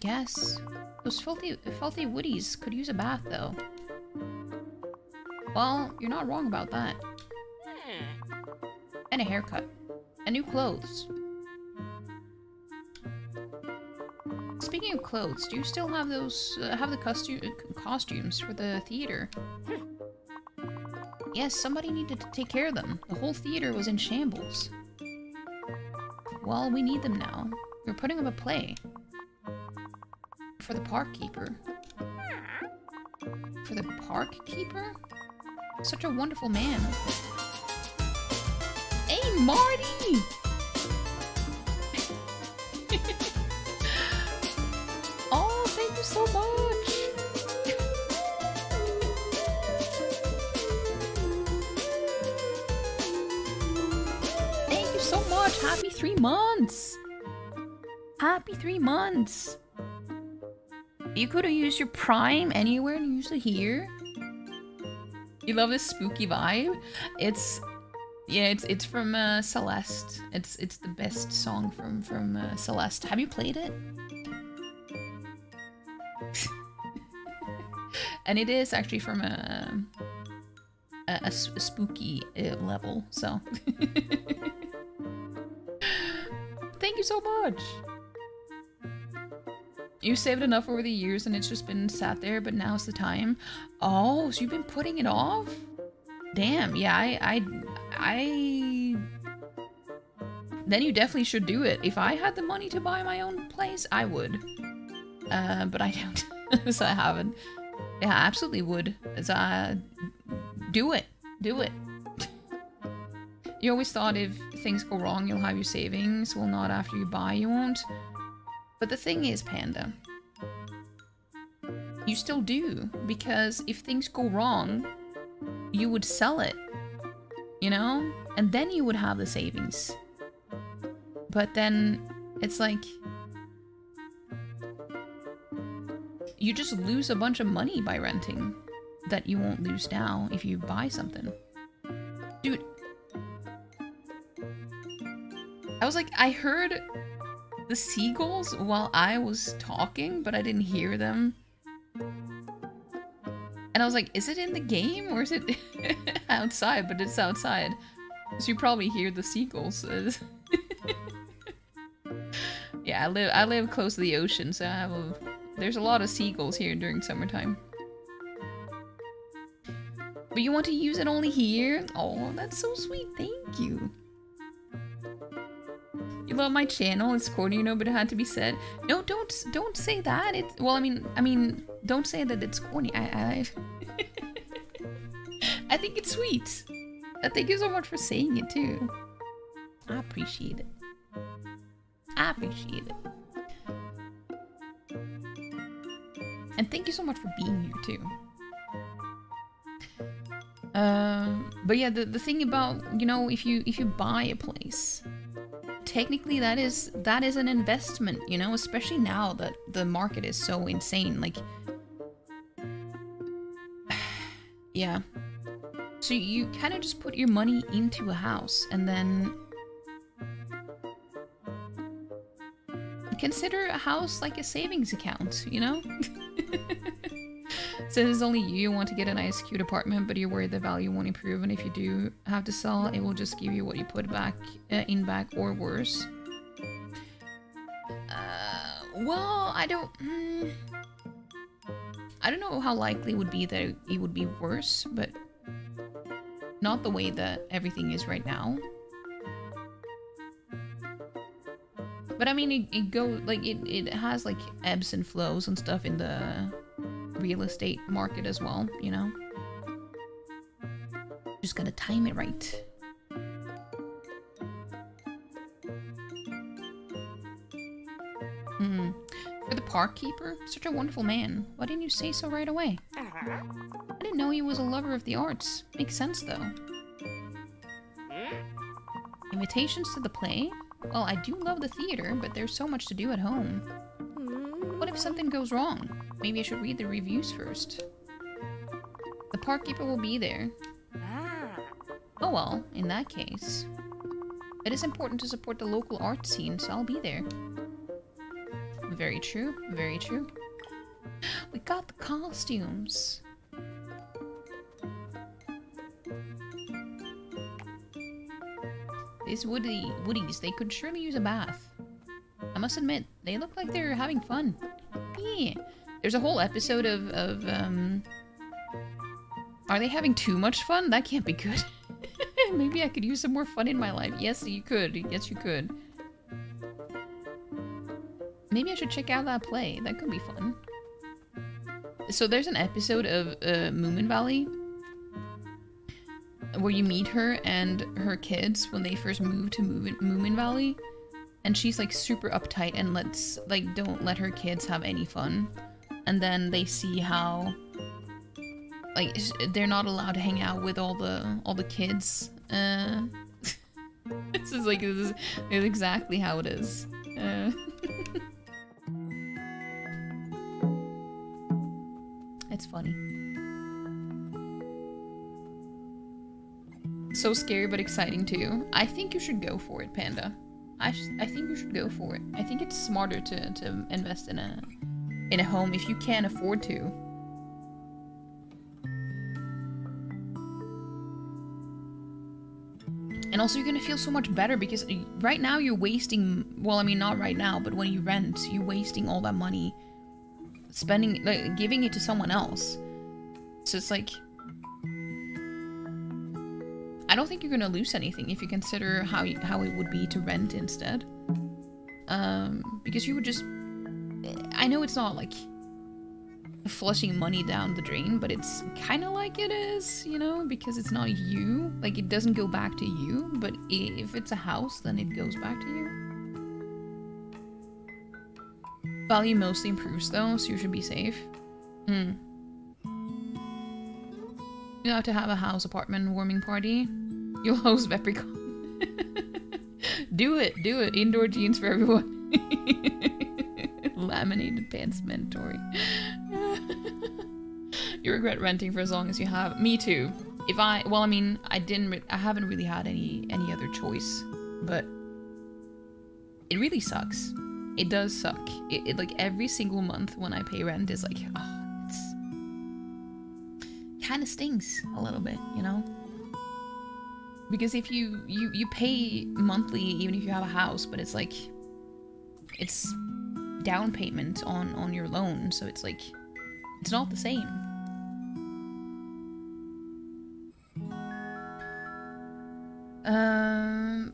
guess. Those filthy woodies could use a bath, though. Well, you're not wrong about that. And a haircut. And new clothes. Speaking of clothes, do you still have those, costumes for the theater? Yes, somebody needed to take care of them. The whole theater was in shambles. Well, we need them now. We're putting up a play. For the park keeper. For the park keeper? Such a wonderful man. Hey, Marty! Oh, thank you so much! Thank you so much! Happy 3 months! Happy 3 months! You could have used your Prime anywhere and used it here. You love this spooky vibe. It's, yeah, it's from Celeste. It's the best song from Celeste. Have you played it? And it is actually from a spooky level. So thank you so much. You saved enough over the years and it's just been sat there, but now's the time. Oh, so you've been putting it off? Damn, yeah, Then you definitely should do it. If I had the money to buy my own place, I would. But I don't, so I haven't. Yeah, I absolutely would. So do it. Do it. You always thought if things go wrong, you'll have your savings. Well, not after you buy, you won't. But the thing is, Panda, you still do, because if things go wrong, you would sell it, you know? And then you would have the savings. But then, it's like... you just lose a bunch of money by renting that you won't lose now if you buy something. Dude. I was like, I heard... the seagulls while I was talking, but I didn't hear them. And I was like, is it in the game or is it outside? But it's outside. So you probably hear the seagulls. Yeah, I live close to the ocean, so I have there's a lot of seagulls here during summertime. But you want to use it only here? Oh, that's so sweet. Thank you. You love my channel, it's corny, you know, but it had to be said. No, don't say that. It's, well, I mean, don't say that it's corny. I think it's sweet. Thank you so much for saying it too. I appreciate it. I appreciate it. And thank you so much for being here too. But yeah, the thing about, you know, if you buy a place. Technically, that is an investment, you know, especially now that the market is so insane, like... yeah. So you kind of just put your money into a house, and then... consider a house like a savings account, you know? Since only you want to get a nice, cute apartment, but you're worried the value won't improve, and if you do have to sell, it will just give you what you put back in or worse. Well, I don't know how likely it would be that it would be worse, but not the way that everything is right now. But I mean, it goes like it has like ebbs and flows and stuff in the real estate market as well, you know? Just gotta time it right. Hmm. For the park keeper? Such a wonderful man. Why didn't you say so right away? I didn't know he was a lover of the arts. Makes sense, though. Invitations to the play? Well, I do love the theater, but there's so much to do at home. What if something goes wrong? Maybe I should read the reviews first. The park keeper will be there. Oh well, in that case. It is important to support the local art scene, so I'll be there. Very true, very true. We got the costumes! These woodies, they could surely use a bath. I must admit, they look like they're having fun. Yeah. There's a whole episode of are they having too much fun? That can't be good. Maybe I could use some more fun in my life. Yes, you could. Yes, you could. Maybe I should check out that play. That could be fun. So there's an episode of Moomin Valley where you meet her and her kids when they first move to Moomin Valley, and she's like super uptight and don't let her kids have any fun. And then they see how like they're not allowed to hang out with all the kids. This is exactly how it is. It's funny. So scary but exciting too. I think you should go for it, Panda. I think you should go for it. I think it's smarter to invest in a home if you can afford to. And also you're gonna feel so much better because right now you're wasting, well, I mean not right now, but when you rent, you're wasting all that money spending, like, giving it to someone else. So it's like, I don't think you're gonna lose anything if you consider how it would be to rent instead. Because you would just, I know it's not like flushing money down the drain, but it's kind of like it is, you know, because it's not you. Like, it doesn't go back to you, but if it's a house, then it goes back to you. Value mostly improves though, so you should be safe. Hmm. You'll have to have a house apartment warming party. You'll host Vepricon. Do it. Indoor jeans for everyone. Laminated pants mandatory. You regret renting for as long as you have. Me too. If I, well, I mean, I haven't really had any other choice, but it really sucks. It does suck. It like every single month when I pay rent is like, oh, it's kind of stings a little bit, you know? Because if you pay monthly even if you have a house, but it's like, it's down payment on your loan, so it's like, it's not the same.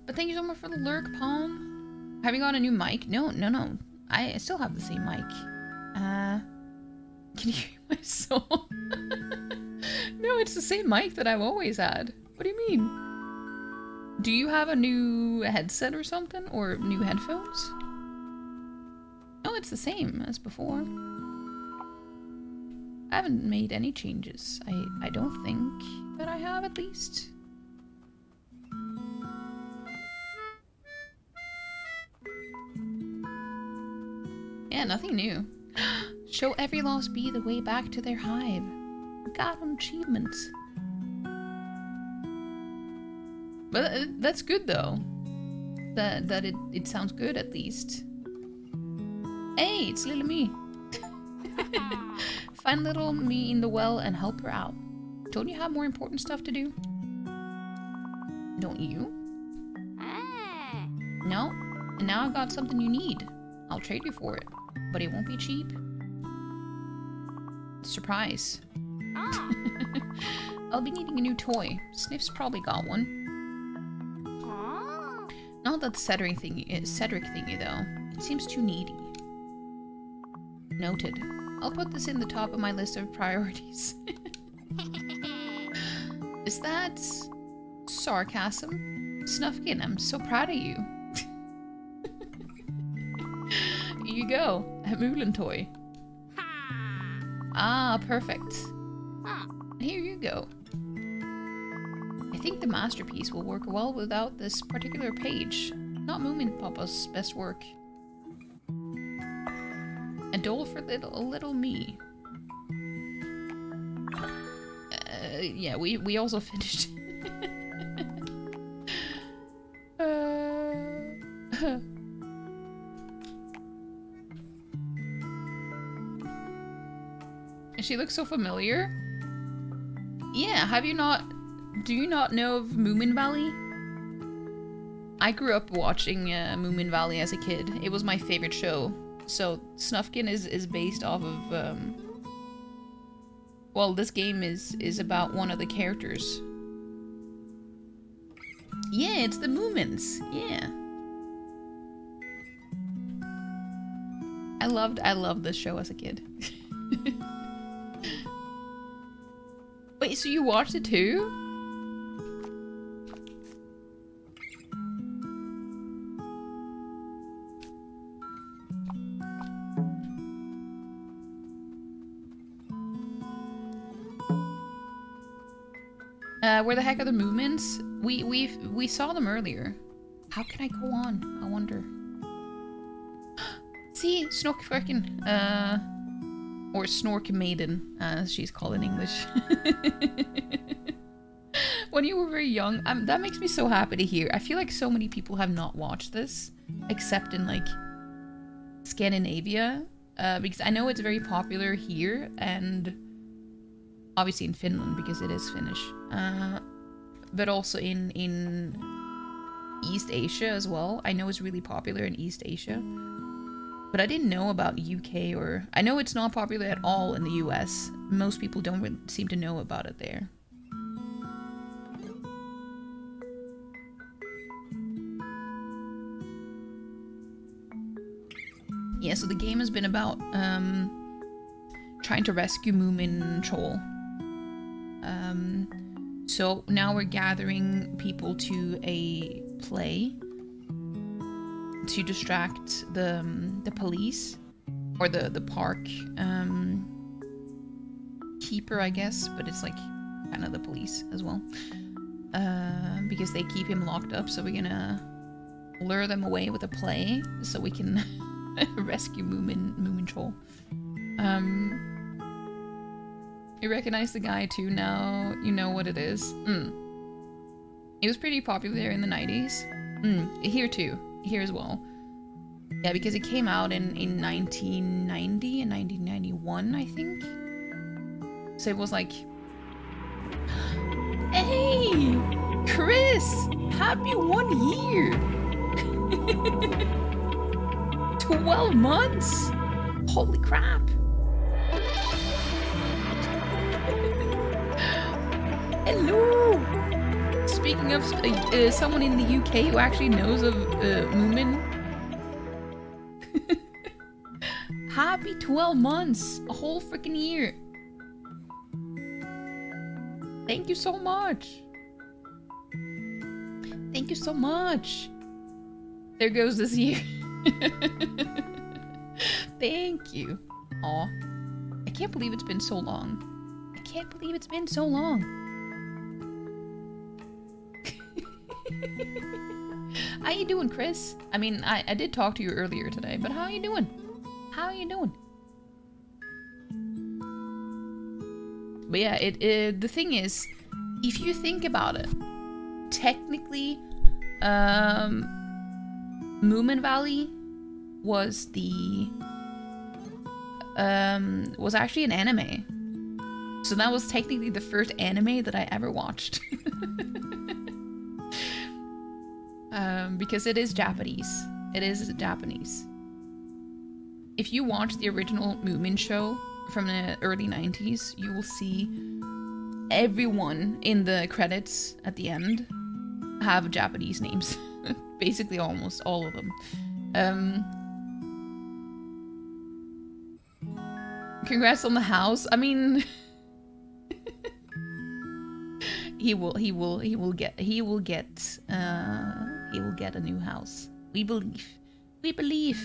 But thank you so much for the lurk, Palm. Have you got a new mic? No. I still have the same mic. Can you hear my soul? No, it's the same mic that I've always had. What do you mean? Do you have a new headset or something? Or new headphones? No, it's the same as before. I haven't made any changes. I don't think that I have, at least. Yeah, nothing new. Show every lost bee the way back to their hive. Got an achievement. But that's good though. That it sounds good at least. Hey, it's little me. Find little me in the well and help her out. Don't you have more important stuff to do? Don't you? Ah. No? And now I've got something you need. I'll trade you for it. But it won't be cheap. Surprise. Ah. I'll be needing a new toy. Sniff's probably got one. Ah. Not that Cedric thingy though. It seems too needy. Noted. I'll put this in the top of my list of priorities. Is that sarcasm? Snufkin, I'm so proud of you. Here you go. Hemulen toy. Ah, perfect. Here you go. I think the masterpiece will work well without this particular page. Not Moomin Papa's best work. A doll for little me. Yeah, we also finished. She looks so familiar. Yeah, do you not know of Moomin Valley? I grew up watching Moomin Valley as a kid. It was my favorite show. So Snufkin is based off of well, this game is about one of the characters. Yeah, it's the Moomins. Yeah. I loved this show as a kid. Wait, so you watched it too? Where the heck are the Moomins? We saw them earlier. How can I go on? I wonder. See, Snorkfröken, or Snork Maiden, as she's called in English. When you were very young, that makes me so happy to hear. I feel like so many people have not watched this, except in like Scandinavia, because I know it's very popular here and obviously in Finland because it is Finnish, but also in East Asia as well. I know it's really popular in East Asia. But I didn't know about UK or... I know it's not popular at all in the US. Most people don't really seem to know about it there. Yeah, so the game has been about trying to rescue Moomintroll. So now we're gathering people to a play to distract the police or the park keeper, I guess, but it's like kind of the police as well, because they keep him locked up. So we're gonna lure them away with a play so we can rescue Moomintroll. You recognize the guy too now? You know what it is. It was pretty popular in the 90s. Here too. Here as well. Yeah, because it came out in 1990 and 1991, I think. So it was like... Hey! Chris! Happy 1 year! 12 months! Holy crap! Hello! Speaking of someone in the UK who actually knows of Moomin. Happy 12 months! A whole freaking year! Thank you so much! Thank you so much! There goes this year. Thank you. Aw. I can't believe it's been so long. I can't believe it's been so long. How you doing, Chris? I mean, I did talk to you earlier today, but how you doing? How you doing? But yeah, the thing is, if you think about it, technically, Moomin Valley was was actually an anime. So that was technically the first anime that I ever watched. Because it is Japanese. It is Japanese. If you watch the original Moomin show from the early 90s, you will see everyone in the credits at the end have Japanese names. Basically almost all of them. Congrats on the house. I mean... he will get a new house. We believe. We believe.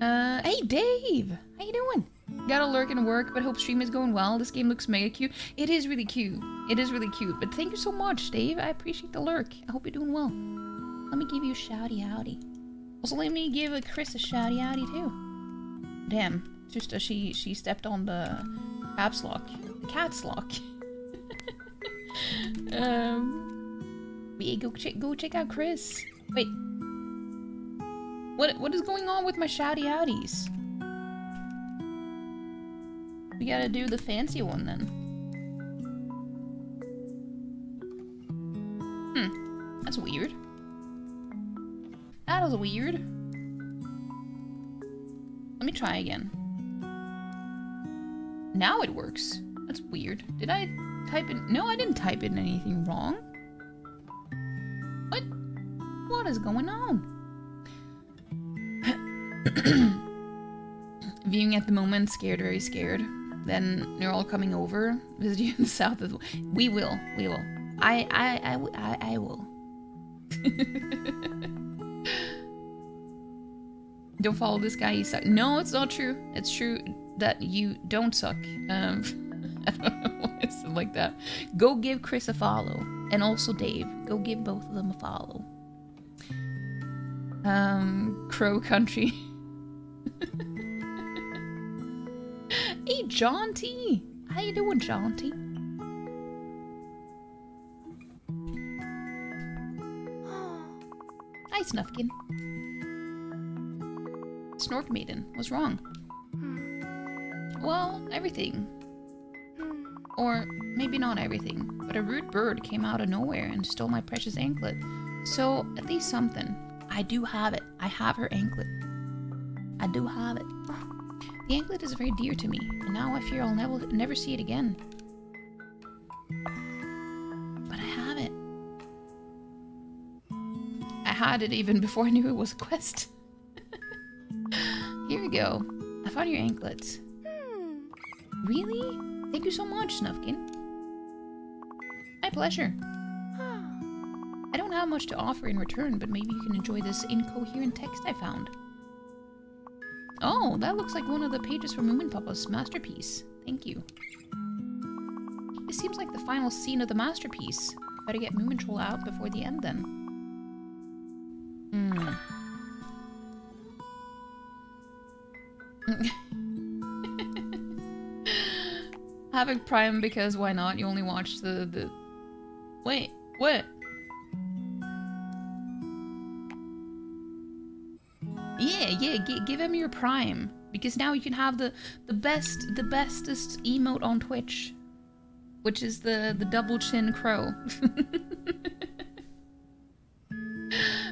Hey Dave, how you doing? Gotta lurk and work, but hope stream is going well. This game looks mega cute. It is really cute. It is really cute. But thank you so much, Dave. I appreciate the lurk. I hope you're doing well. Let me give you a shouty outy. Also, let me give Chris a shouty outy too. Damn, just she stepped on the caps lock, the cat's lock. Yeah, go check out Chris. Wait. What is going on with my shouty outies? We gotta do the fancy one then. Hmm. That's weird. That was weird. Let me try again. Now it works. That's weird. Did I type in? No, I didn't type in anything wrong. What? What is going on? Viewing at the moment, scared, very scared. Then you're all coming over, visit you in the south as well. We will, we will. I will. Don't follow this guy, he sucks. No, it's not true. It's true that you don't suck. I don't know why I said like that. Go give Chris a follow, and also Dave. Go give both of them a follow. Crow Country. Hey, John T! How you doing, John T? Hi, Snufkin. Snork Maiden. What's wrong? Well, everything. Or maybe not everything, but a rude bird came out of nowhere and stole my precious anklet. So, at least something. I do have it. I have her anklet. I do have it. The anklet is very dear to me, and now I fear I'll never see it again. But I have it. I had it even before I knew it was a quest. Here we go. I found your anklets. Really? Thank you so much, Snufkin. My pleasure. I don't have much to offer in return, but maybe you can enjoy this incoherent text I found. Oh, that looks like one of the pages from Moominpappa's masterpiece. Thank you. It seems like the final scene of the masterpiece. Better get Moomintroll out before the end then. Hmm. Having Prime because why not? You only watch the... Wait, what? Yeah, give him your Prime, because now you can have the bestest emote on Twitch, which is the double chin crow.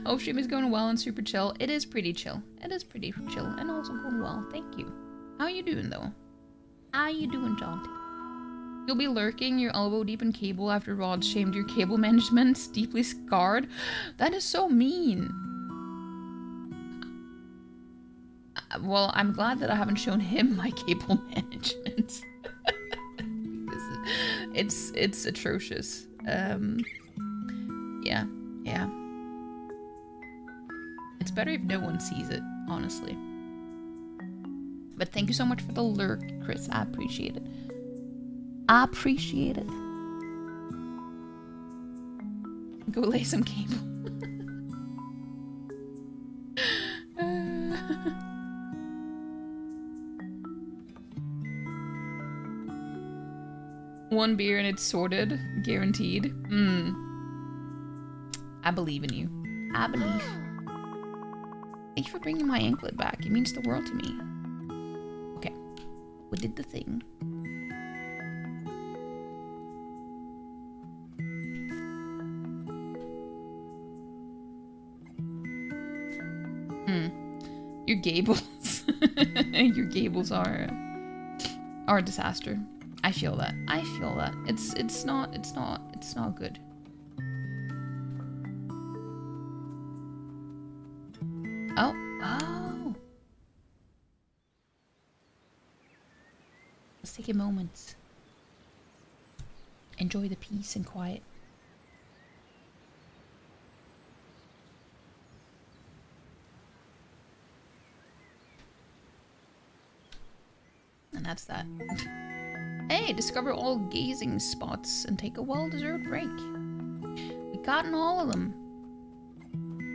Hope stream is going well and super chill. It is pretty chill. It is pretty chill and also going well. Thank you. How are you doing though? How are you doing, Jaunty? You'll be lurking, your elbow deep in cable after Rod shamed your cable management, deeply scarred. That is so mean. Well, I'm glad that I haven't shown him my cable management. it's atrocious. Yeah. It's better if no one sees it, honestly. But thank you so much for the lurk, Chris. I appreciate it. I appreciate it. Go lay some cable. One beer and it's sorted, guaranteed. I believe in you. I believe. Thank you for bringing my anklet back. It means the world to me. Okay, we did the thing. Your gables, your gables are a disaster. I feel that. I feel that. It's not good. Oh. Let's take a moment. Enjoy the peace and quiet. And that's that. Hey, discover all gazing spots and take a well-deserved break. We've gotten all of them.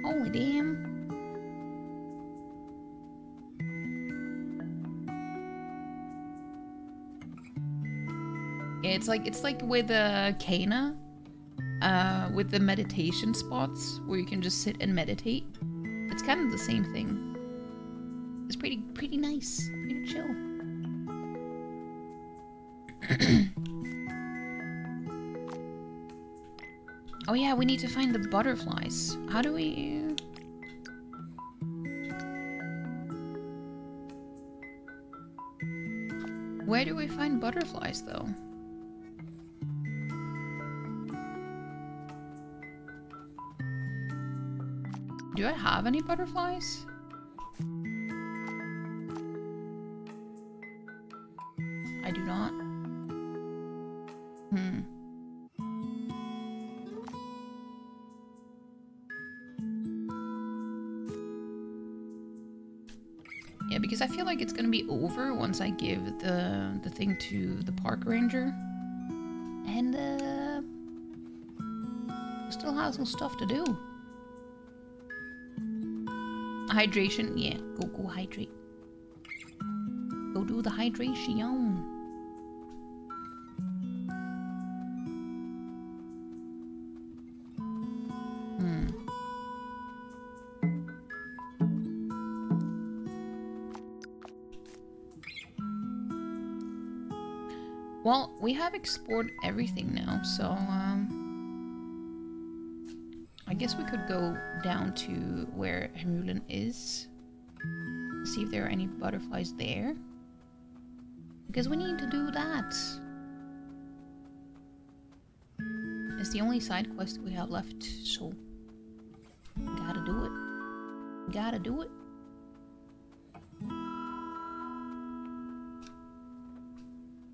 Holy damn. It's like with Kena, with the meditation spots where you can just sit and meditate. It's kind of the same thing. It's pretty nice, pretty chill. Oh yeah, we need to find the butterflies. How do we? Where do we find butterflies though? Do I have any butterflies? I do not. Yeah, because I feel like it's gonna be over once I give the thing to the park ranger. And still have some stuff to do. Hydration, yeah, go hydrate. Go do the hydration. Well, we have explored everything now, so I guess we could go down to where Hemulen is. See if there are any butterflies there. Because we need to do that. It's the only side quest we have left, so gotta do it. Gotta do it.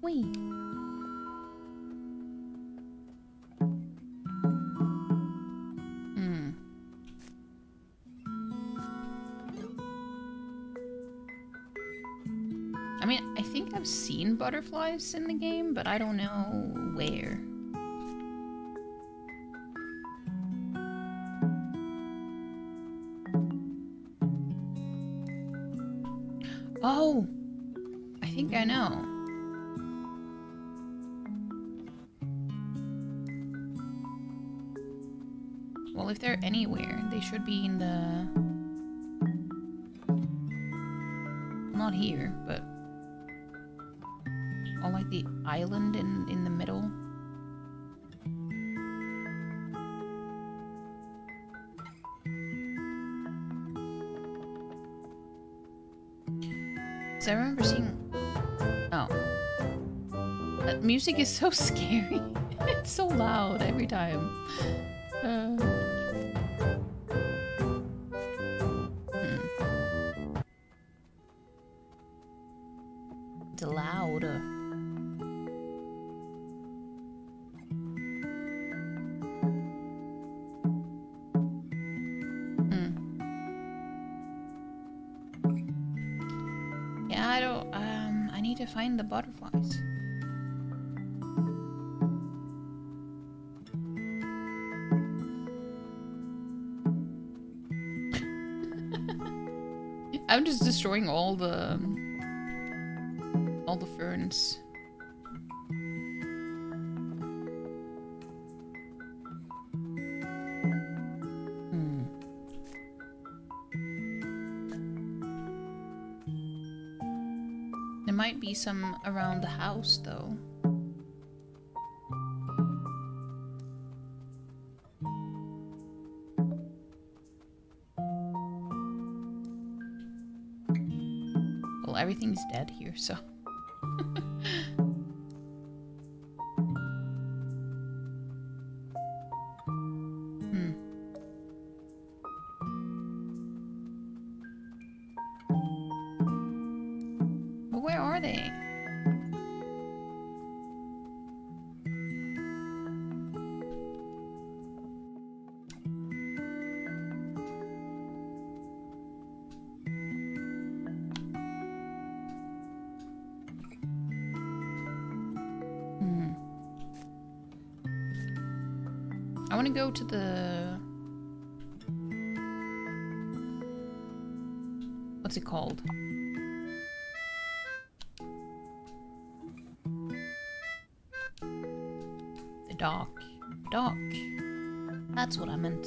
Wait. Seen butterflies in the game, but I don't know where. Oh, I think I know. Well, if they're anywhere, they should be in the... Not here, but... on like the island in the middle. So I remember seeing... Oh. That music is so scary. It's so loud every time. It's louder. Find the butterflies. I'm just destroying all the ferns. Some around the house though. Well, everything's dead here, so I want to go to the... What's it called? The dock. Dock. That's what I meant.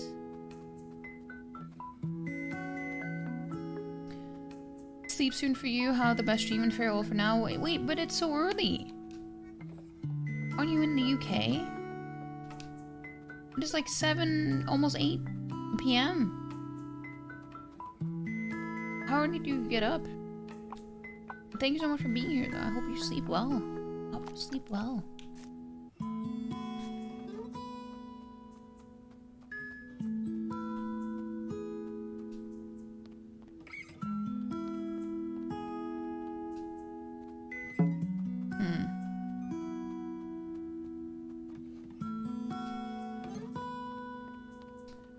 Sleep soon for you. Have the best dream and farewell for now. Wait, wait, but it's so early. Aren't you in the UK? It is like 7, almost 8 p.m. How early do you get up? Thank you so much for being here, though. I hope you sleep well. I hope you sleep well.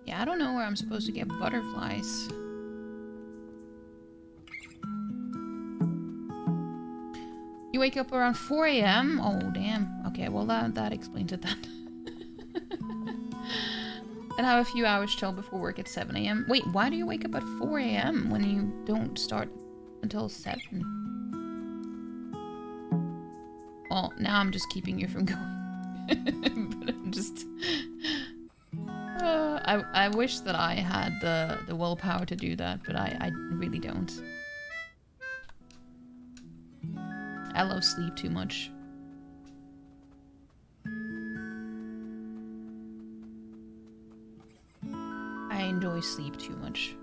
Yeah, I don't know where I'm supposed to get butterflies. You wake up around 4 a.m.? Oh, damn. Okay, well, that explains it then. And have a few hours till before work at 7 a.m. Wait, why do you wake up at 4 a.m. when you don't start until 7? Well, now I'm just keeping you from going. But I'm just... I wish that I had the willpower to do that, but I really don't. I love sleep too much. I enjoy sleep too much.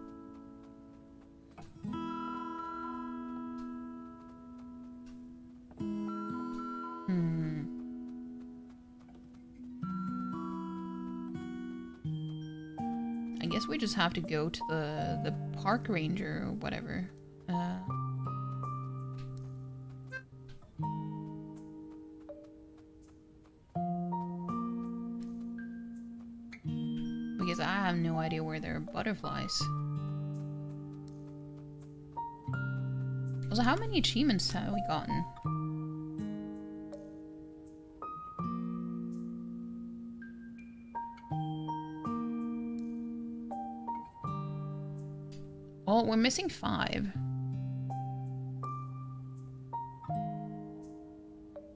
I guess we just have to go to the park ranger or whatever. Because I have no idea where there are butterflies. Also, how many achievements have we gotten? Oh, we're missing 5.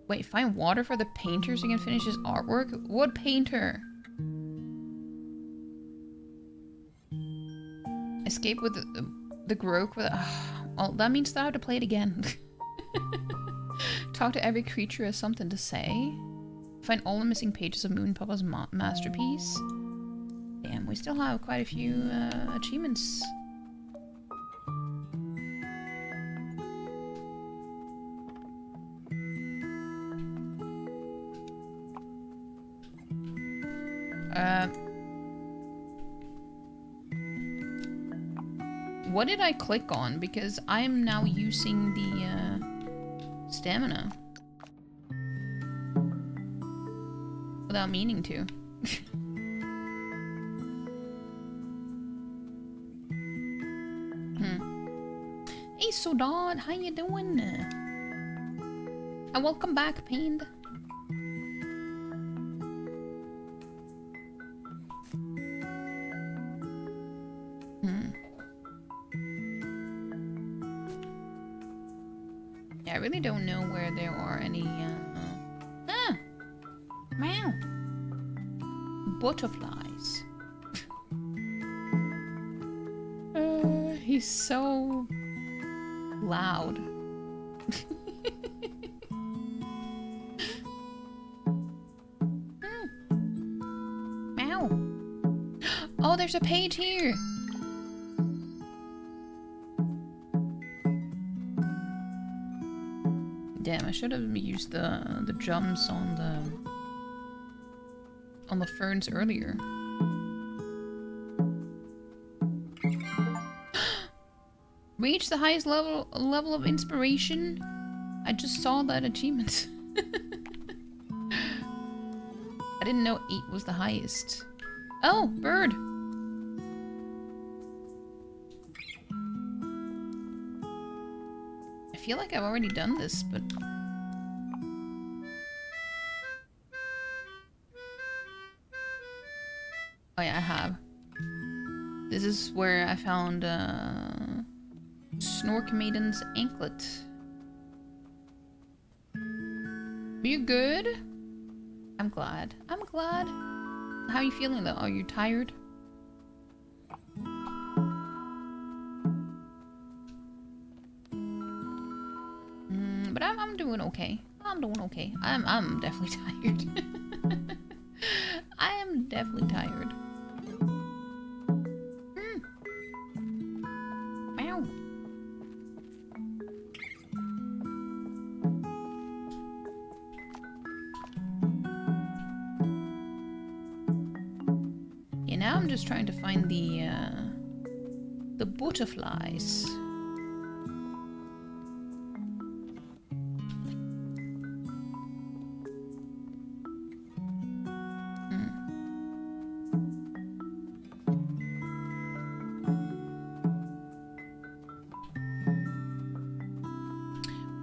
Wait, find water for the painter so you can finish his artwork? What painter? Escape with the Groke with... well, that means that I have to play it again. Talk to every creature as something to say. Find all the missing pages of Moominpappa's masterpiece. Damn, we still have quite a few achievements. What did I click on? Because I am now using the stamina. Without meaning to. Hey Sodod, how you doing? And welcome back, Pained. I really don't know where there are any, Wow! Butterflies. He's so... loud. Wow! Oh, there's a page here! Damn, I should have used the drums on the ferns earlier. Reach the highest level of inspiration. I just saw that achievement. I didn't know 8 was the highest. Oh, bird. I feel like I've already done this, but... Oh yeah, I have. This is where I found Snork Maiden's anklet. Are you good? I'm glad. I'm glad. How are you feeling though? Are you tired? But I'm doing okay. I'm doing okay. I'm definitely tired. I am definitely tired. Wow. Yeah, now I'm just trying to find the butterflies.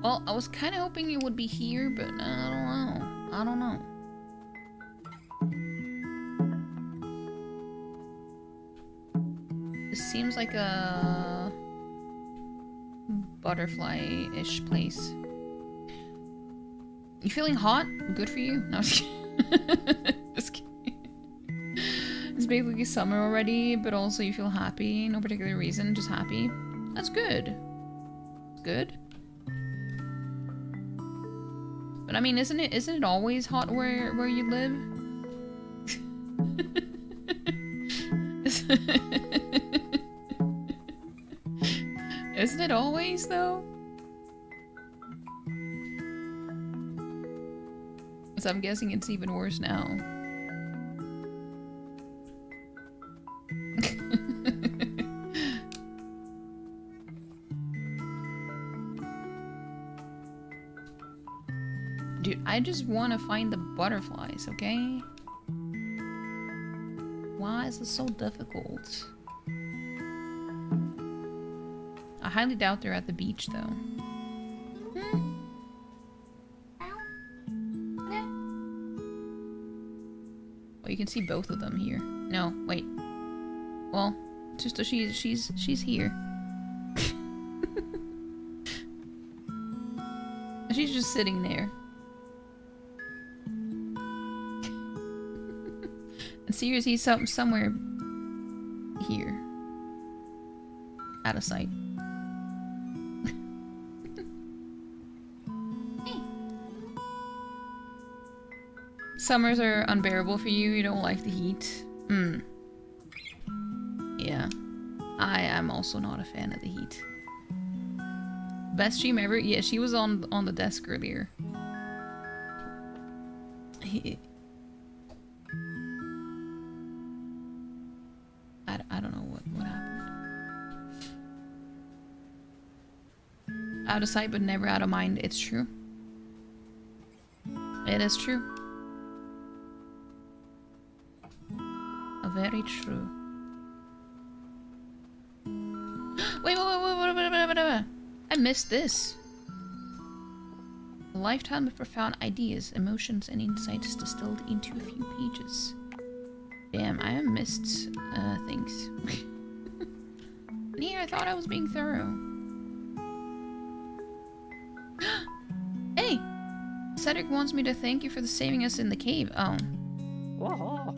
Well, I was kind of hoping it would be here, but I don't know. This seems like a butterfly-ish place. You feeling hot? Good for you. No, just kidding. Just kidding. It's basically summer already, but also you feel happy. No particular reason, just happy. That's good. That's good. But I mean, isn't it always hot where you live? Isn't it always though? So I'm guessing it's even worse now. I just want to find the butterflies, okay? Why is this so difficult? I highly doubt they're at the beach, though. Well, you can see both of them here. No, wait. Well, just she's here. She's just sitting there. Seriously, somewhere here, out of sight. Hey. Summers are unbearable for you. You don't like the heat. Hmm. Yeah, I am also not a fan of the heat. Best stream ever. Yeah, she was on the desk earlier. I don't know what happened. Out of sight, but never out of mind. It's true. It is true. Very true. Wait. I missed this. A lifetime of profound ideas, emotions, and insights distilled into a few pages. Damn, I have missed things. Here, I thought I was being thorough. Hey! Cedric wants me to thank you for the saving us in the cave. Oh. Whoa.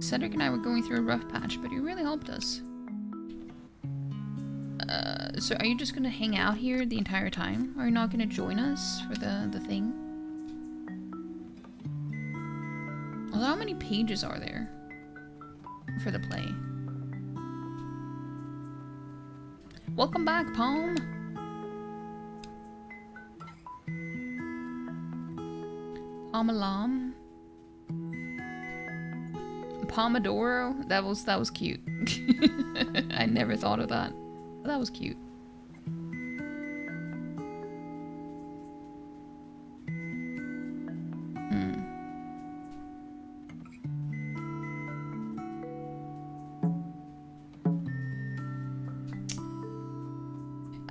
Cedric and I were going through a rough patch, but he really helped us. So are you just gonna hang out here the entire time? Are you not gonna join us for the thing? Although, how many pages are there for the play? Welcome back, Palm! Palmalam. Pomodoro? That was cute. I never thought of that. But that was cute.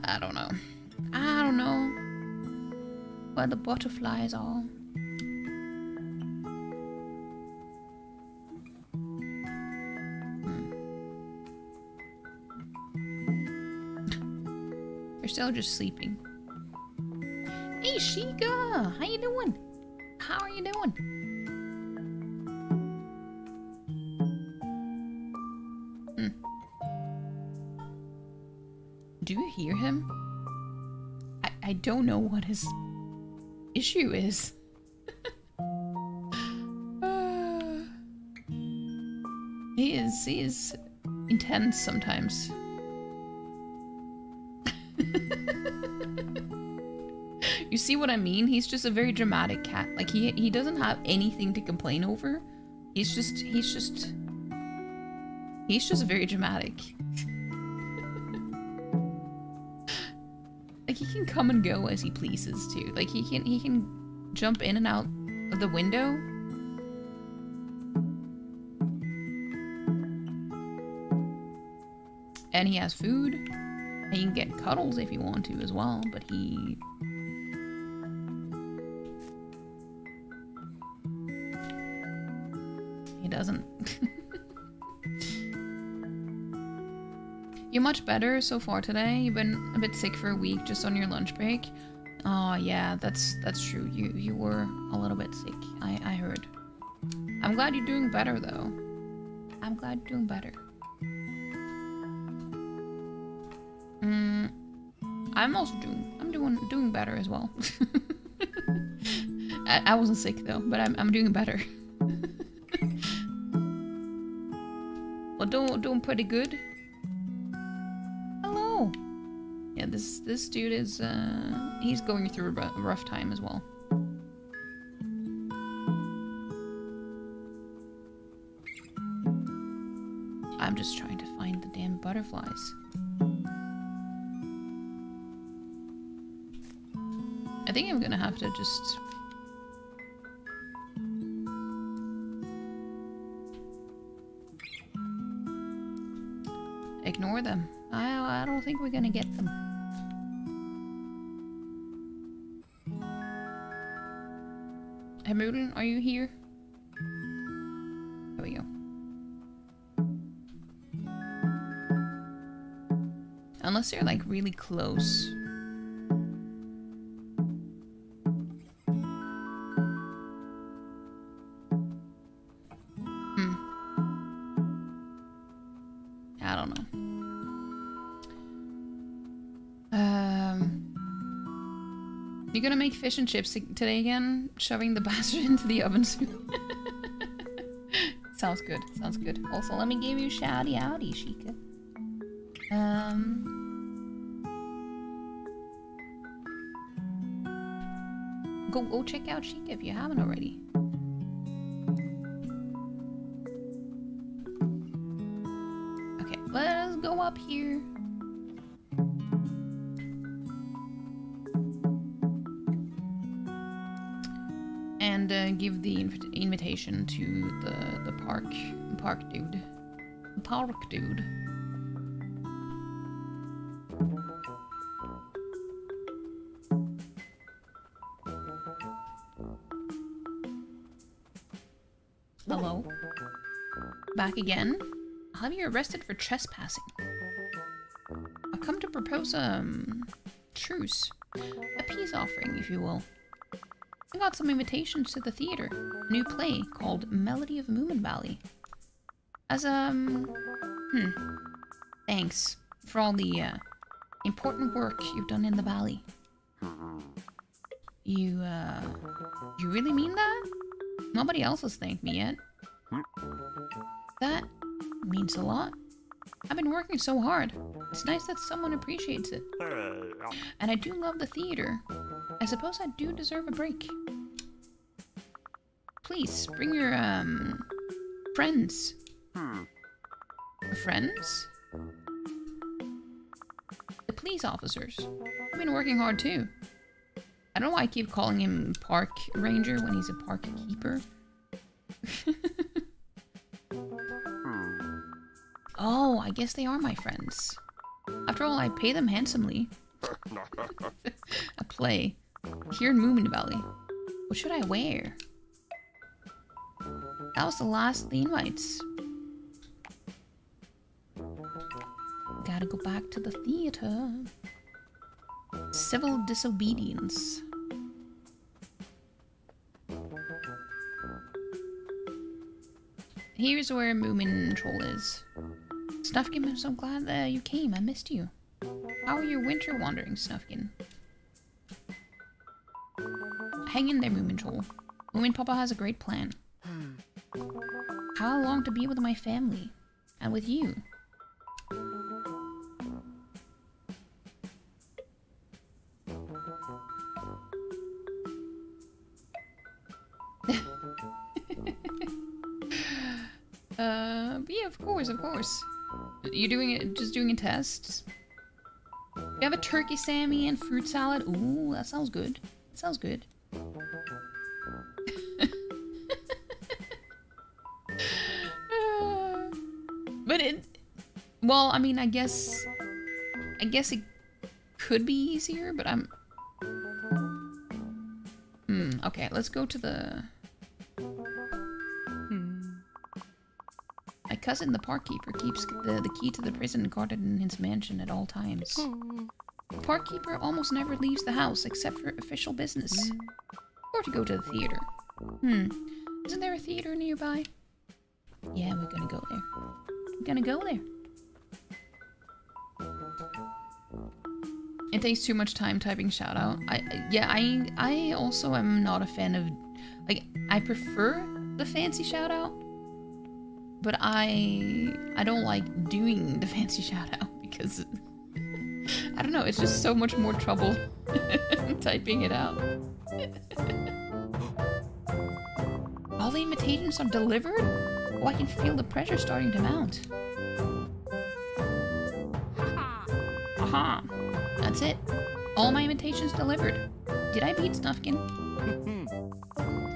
I don't know where the butterflies are. still just sleeping. Hey, Sheikah! How you doing? How are you doing? Hmm. Do you hear him? I don't know what his issue is. He is intense sometimes. You see what I mean? He's just a very dramatic cat. Like he doesn't have anything to complain over. He's just very dramatic. Like he can come and go as he pleases too. Like he can jump in and out of the window. And he has food. And you can get cuddles if you want to as well, but he... he doesn't. You're much better so far today. You've been a bit sick for a week just on your lunch break. Oh yeah, that's true. You were a little bit sick, I heard. I'm glad you're doing better though. I'm glad you're doing better. I'm also doing better as well. I wasn't sick though, but I'm doing better. Well, doing pretty good. Hello. Yeah, this dude is he's going through a rough time as well. I'm just trying to find the damn butterflies. I think I'm gonna have to just... ignore them. I don't think we're gonna get them. Hemulen, are you here? There we go. Unless they're like really close. Fish and chips today again, shoving the bastard into the oven soon. Sounds good, sounds good. Also, let me give you shouty outy, Sheikah. Go check out Sheikah if you haven't already. Okay, let's go up here. Give the invitation to the park dude. Hello. Back again? I'll have you arrested for trespassing. I've come to propose truce. A peace offering, if you will. I got some invitations to the theater, a new play called Melody of Moomin Valley. As thanks for all the important work you've done in the valley. You really mean that? Nobody else has thanked me yet. That means a lot. I've been working so hard. It's nice that someone appreciates it. And I do love the theater. I suppose I do deserve a break. Please, bring your, friends. Friends? The police officers. I've been working hard too. I don't know why I keep calling him park ranger when he's a park keeper. Oh, I guess they are my friends. After all, I pay them handsomely. A play. Here in Moomin Valley. What should I wear? That was the last of the invites. Gotta go back to the theater. Civil disobedience. Here's where Moomintroll is. Snufkin, I'm so glad that you came. I missed you. How are your winter wanderings, Snufkin? Hang in there, Moomintroll. Moomin Papa has a great plan. How long to be with my family? And with you? Yeah, of course, of course. You're doing it, just doing a test. You have a turkey Sammy and fruit salad. Ooh, that sounds good. That sounds good. But it, well, I mean, I guess it could be easier, but I'm... okay, let's go to the... My cousin, the park keeper, keeps the key to the prison guarded in his mansion at all times. The park keeper almost never leaves the house, except for official business. Or to go to the theater. Isn't there a theater nearby? Yeah, we're gonna go there. We're gonna go there. It takes too much time typing shoutout. I also am not a fan of... Like, I prefer the fancy shoutout. But I don't like doing the fancy shoutout because I don't know, it's just so much more trouble typing it out. All the invitations are delivered? Oh, I can feel the pressure starting to mount. Aha! That's it. All my invitations delivered. Did I beat Snufkin?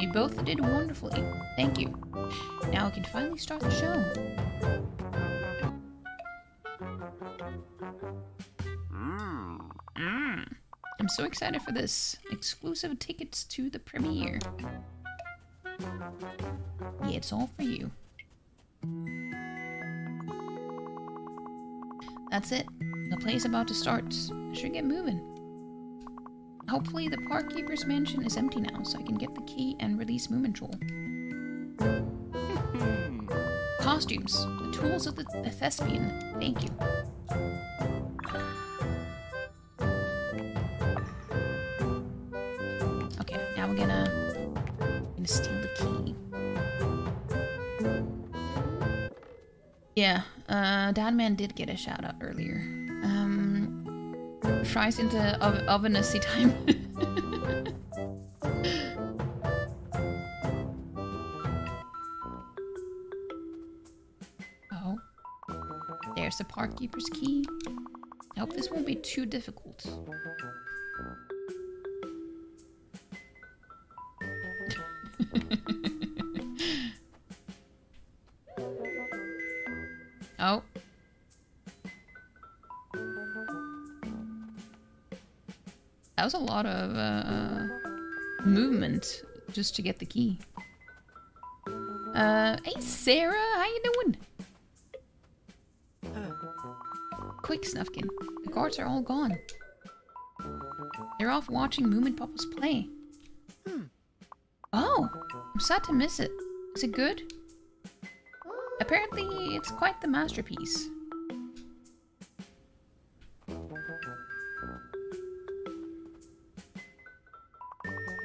You both did wonderfully. Thank you. Now we can finally start the show. I'm so excited for this. Exclusive tickets to the premiere. Yeah, it's all for you. That's it. The play's about to start. I should get moving. Hopefully the park keeper's mansion is empty now, so I can get the key and release Moomintroll. Costumes, the tools of the thespian. Thank you. Okay, now we're gonna steal the key. Yeah, Dadman did get a shout out earlier. Fries into ovenacy time. The park keeper's key. I hope this won't be too difficult. Oh. That was a lot of movement just to get the key. Hey Sarah, how you doing? Quick, Snufkin. The guards are all gone. They're off watching Moomin Papa's play. Oh! I'm sad to miss it. Is it good? Apparently, it's quite the masterpiece.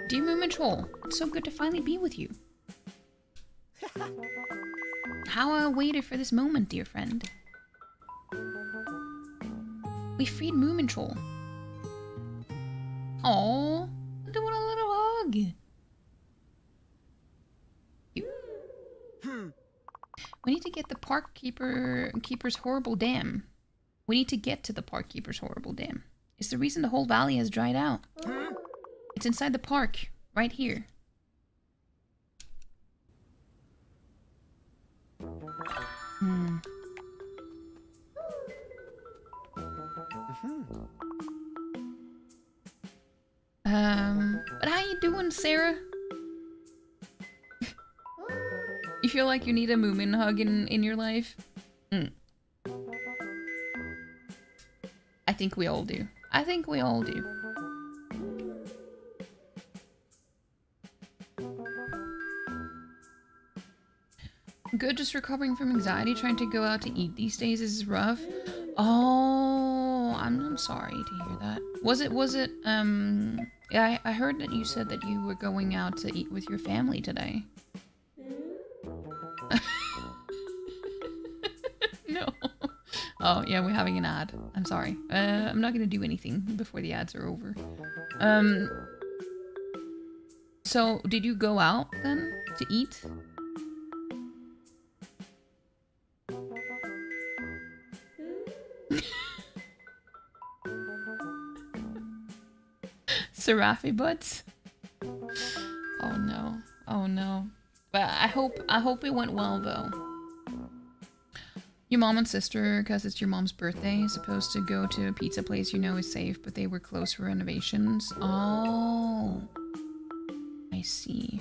Dear Moomintroll, it's so good to finally be with you. How I waited for this moment, dear friend. We freed Moomintroll. Aww, I do want a little hug. We need to get the park keeper's horrible dam. We need to get to the park keeper's horrible dam. It's the reason the whole valley has dried out. It's inside the park, right here. But how you doing, Sarah? You feel like you need a Moomin hug in your life? I think we all do. good. Just recovering from anxiety. Trying to go out to eat these days is rough. Oh, I'm sorry to hear that. Was it yeah, I heard that you said that you were going out to eat with your family today. No. Oh, yeah, we're having an ad. I'm sorry. I'm not gonna do anything before the ads are over. So, did you go out, then, to eat? Seraphy butts? Oh no. Oh no. But I hope it went well, though. Your mom and sister, because it's your mom's birthday, is supposed to go to a pizza place you know is safe, but they were closed for renovations. Oh, I see.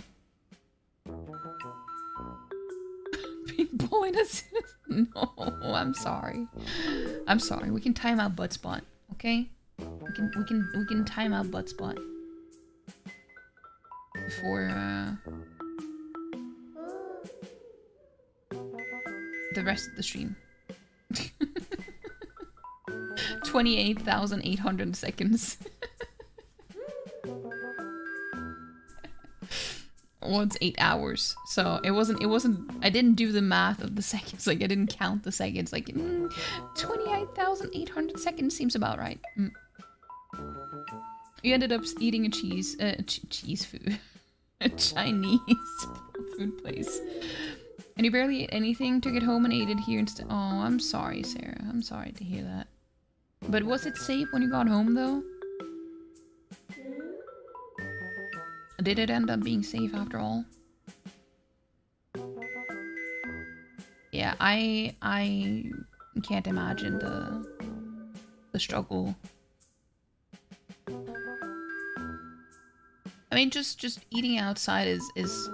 Big boy does it. No, I'm sorry. I'm sorry. We can time out butt spot, okay? We can time out butt spot before the rest of the stream. 28,800 seconds. Well, it's 8 hours, so it wasn't, I didn't do the math of the seconds, like I didn't count the seconds, like 28,800 seconds seems about right. You ended up eating a cheese food, a Chinese food place. And you barely ate anything, took it home and ate it here instead. Oh, I'm sorry, Sarah. I'm sorry to hear that. But was it safe when you got home, though? Did it end up being safe after all? Yeah, I can't imagine the struggle. I mean, just eating outside is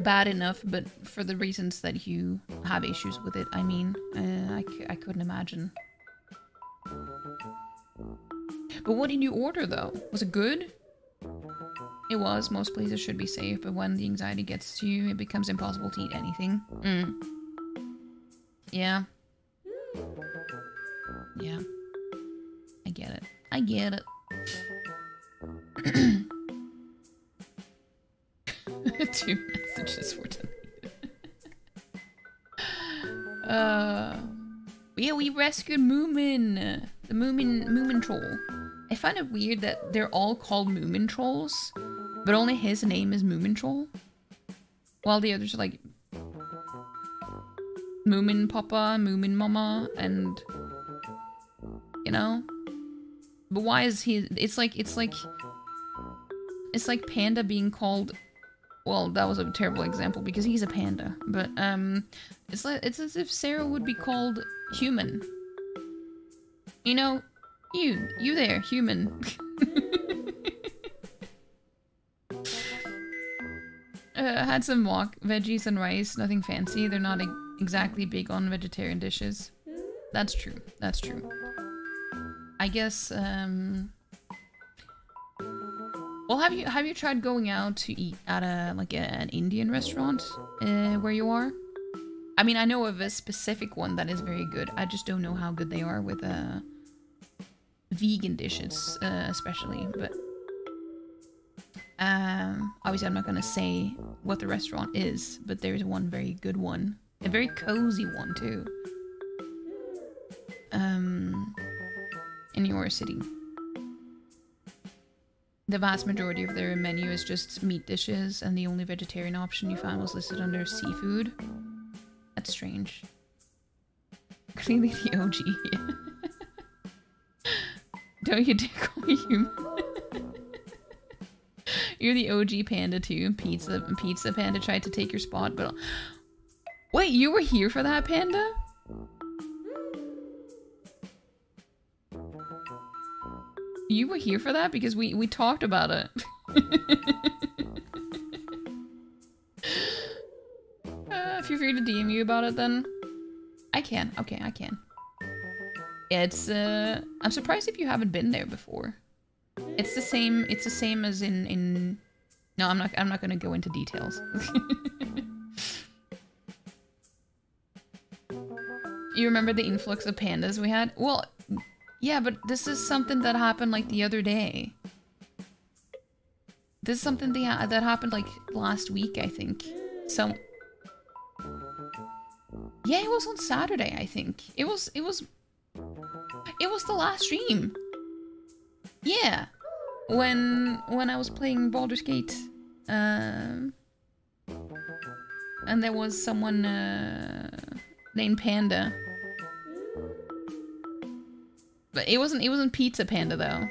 bad enough, but for the reasons that you have issues with it, I mean, I couldn't imagine. But what did you order, though? Was it good? It was. Most places should be safe, but when the anxiety gets to you, it becomes impossible to eat anything. Yeah. Yeah. I get it. I get it. 2 messages were deleted. Yeah, we rescued Moomin. The Moomintroll. I find it weird that they're all called Moomintrolls, but only his name is Moomintroll. While the others are like Moomin Papa, Moomin Mama, and you know. But why is he? It's like Panda being called. Well, that was a terrible example because he's a panda, but it's as if Sarah would be called human. You know, you there, human. Had some wok, veggies and rice, nothing fancy. They're not exactly big on vegetarian dishes. That's true. That's true. I guess. Well, have you tried going out to eat at an Indian restaurant where you are? I mean, I know of a specific one that is very good. I just don't know how good they are with vegan dishes, especially. But obviously, I'm not gonna say what the restaurant is, but there's one very good one, a very cozy one too, in your city. The vast majority of their menu is just meat dishes, and the only vegetarian option you found was listed under seafood. That's strange. Clearly the OG. Don't you dare call me human. You're the OG panda too. Pizza Panda tried to take your spot, but... Wait, you were here for that, Panda? You were here for that? Because we talked about it. Feel free to DM you about it then. I can. Okay, I can. It's, I'm surprised if you haven't been there before. It's the same as in... No, I'm not gonna go into details. You remember the influx of pandas we had? Well, yeah, but this is something that happened like the other day. This is something that happened like last week, I think. So yeah, it was on Saturday, I think. It was the last stream. Yeah. When I was playing Baldur's Gate. And there was someone named Panda. But it wasn't Pizza Panda though.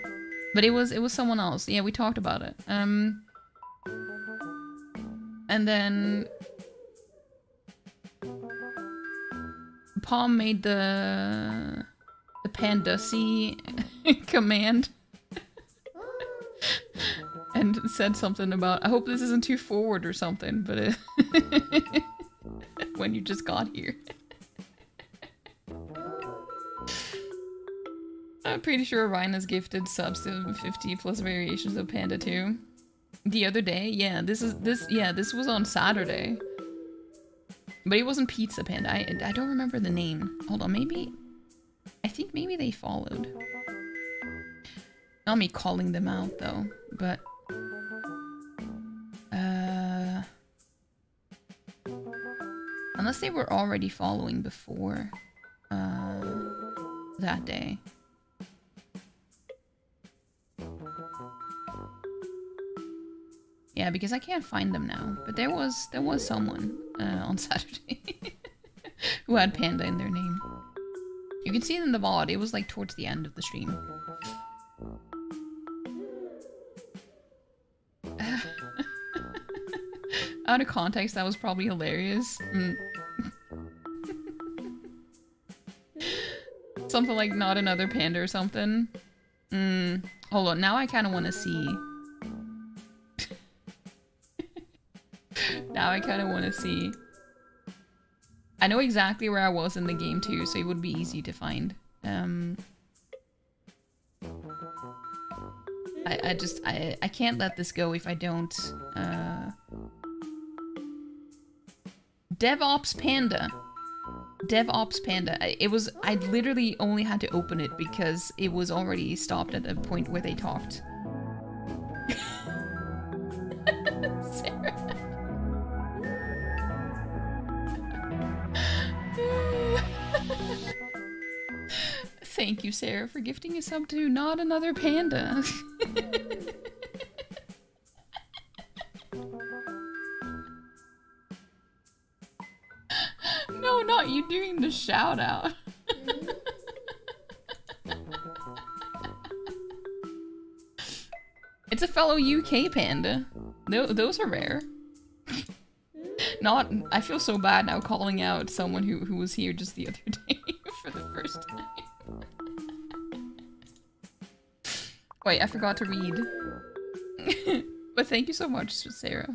But it was someone else. Yeah, we talked about it. And then Palm made the panda C command and said something about, I hope this isn't too forward or something, but it when you just got here. I'm pretty sure Ryan has gifted subs to 50 plus variations of Panda 2. The other day? Yeah, this was on Saturday. But it wasn't Pizza Panda. I don't remember the name. Hold on, maybe... I think maybe they followed. Not me calling them out, though, but... Unless they were already following before... that day. Yeah, because I can't find them now. But there was someone on Saturday who had Panda in their name. You can see it in the VOD. It was like towards the end of the stream. Out of context, that was probably hilarious. Mm. Something like not another panda or something. Mm. Hold on, now I kind of want to see... Now I kind of want to see. I know exactly where I was in the game too, so it would be easy to find. I can't let this go if I don't. DevOps Panda. DevOps Panda. I literally only had to open it because it was already stopped at a point where they talked. Sarah. Thank you, Sarah, for gifting a sub to not another panda. No, not you doing the shout out. It's a fellow UK panda. Those are rare. Not, I feel so bad now calling out someone who was here just the other day for the first time. Wait, I forgot to read. But thank you so much, Sarah.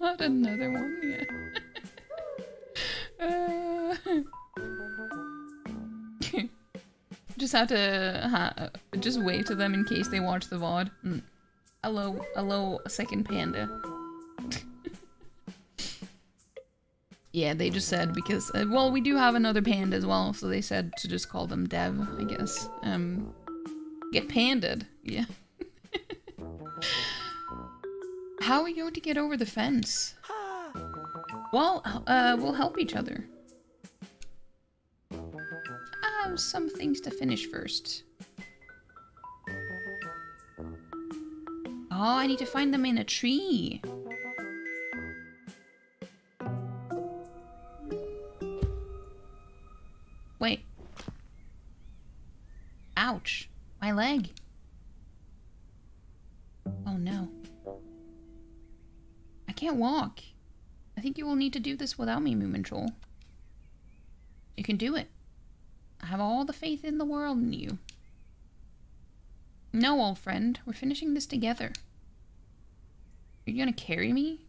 Not another one yet. Just have to just wave to them in case they watch the VOD. Mm. Hello, hello, second panda. Yeah, they just said because, well, we do have another panda as well, so they said to just call them Dev, I guess. Get panded, yeah. How are we going to get over the fence? Well, we'll help each other. I have some things to finish first. Oh, I need to find them in a tree. Wait. Ouch. My leg. Oh no. I can't walk. I think you will need to do this without me, Moomintroll. You can do it. I have all the faith in the world in you. No, old friend. We're finishing this together. You're gonna carry me?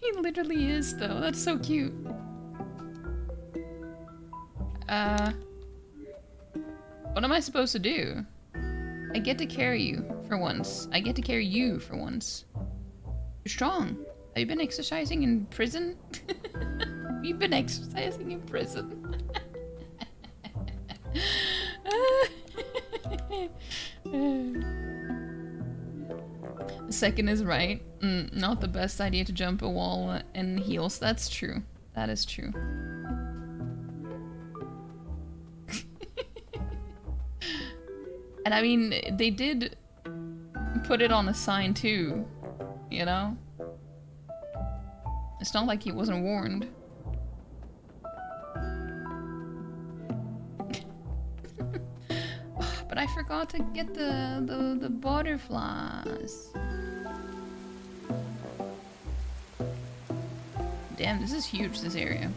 He literally is, though. That's so cute. What am I supposed to do? I get to carry you. for once. I get to carry you for once. You're strong. Have you been exercising in prison? You've been exercising in prison. The second is right. Not the best idea to jump a wall in heels. That's true. That is true. And I mean, they did put it on a sign too, you know? It's not like he wasn't warned. But I forgot to get the butterflies. Damn, this is huge, this area.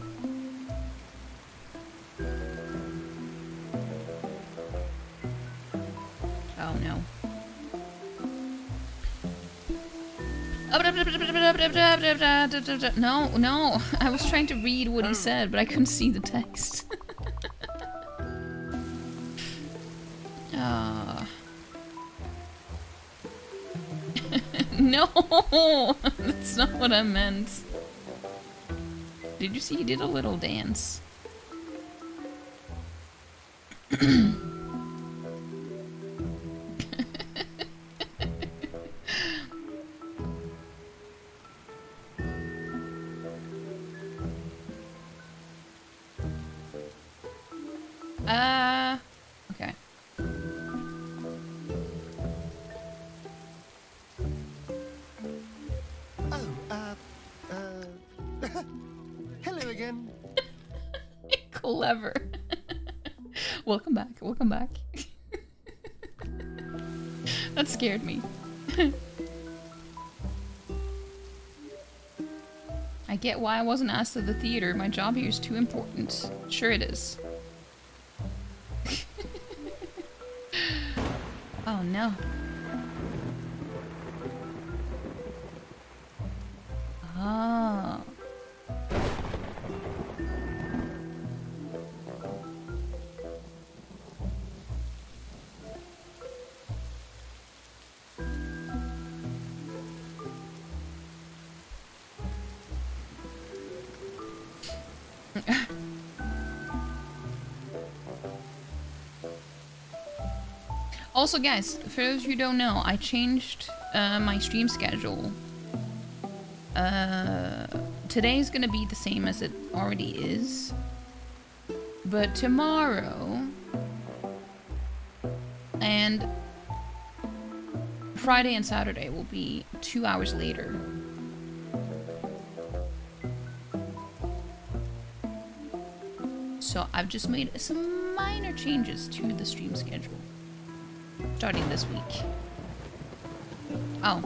Oh no. No, no. I was trying to read what he said, but I couldn't see the text. No! That's not what I meant. Did you see he did a little dance? Okay. Oh, hello again. Clever. Welcome back, welcome back. That scared me. I get why I wasn't asked to the theater. My job here is too important. Sure it is. Oh no. Oh. Also, guys, for those who don't know, I changed my stream schedule. Today is gonna be the same as it already is, but tomorrow and Friday and Saturday will be 2 hours later. So I've just made some minor changes to the stream schedule. Starting this week. Oh.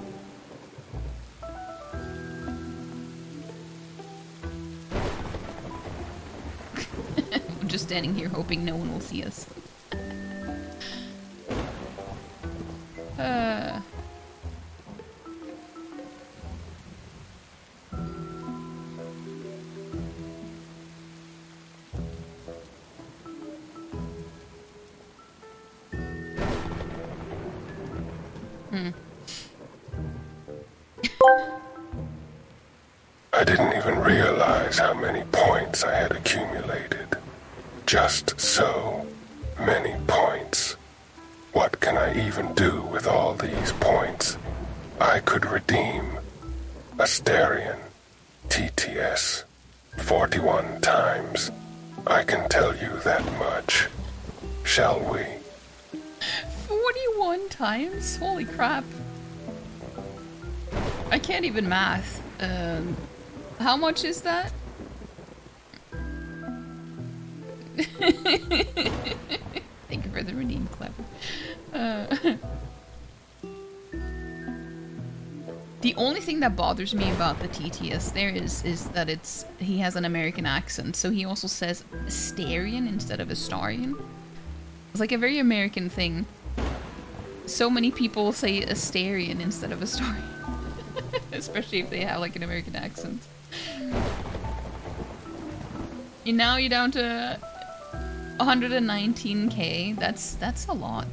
I'm just standing here hoping no one will see us. Even math. How much is that? Thank you for the redeem, clever. The only thing that bothers me about the TTS there is that he has an American accent, so he also says Asterian instead of Astarian. It's like a very American thing. So many people say Asterian instead of Astarian. Especially if they have like an American accent. And now you're down to 119k. That's a lot.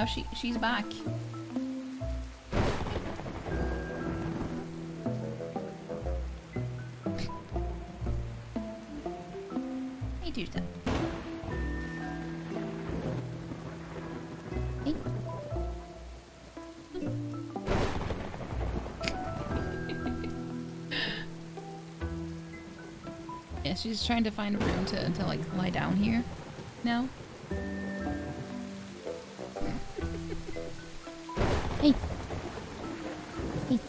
now she's back. Hey, Tuesday. Hey. Yeah, she's trying to find a room to like lie down here now. Hey. Hey.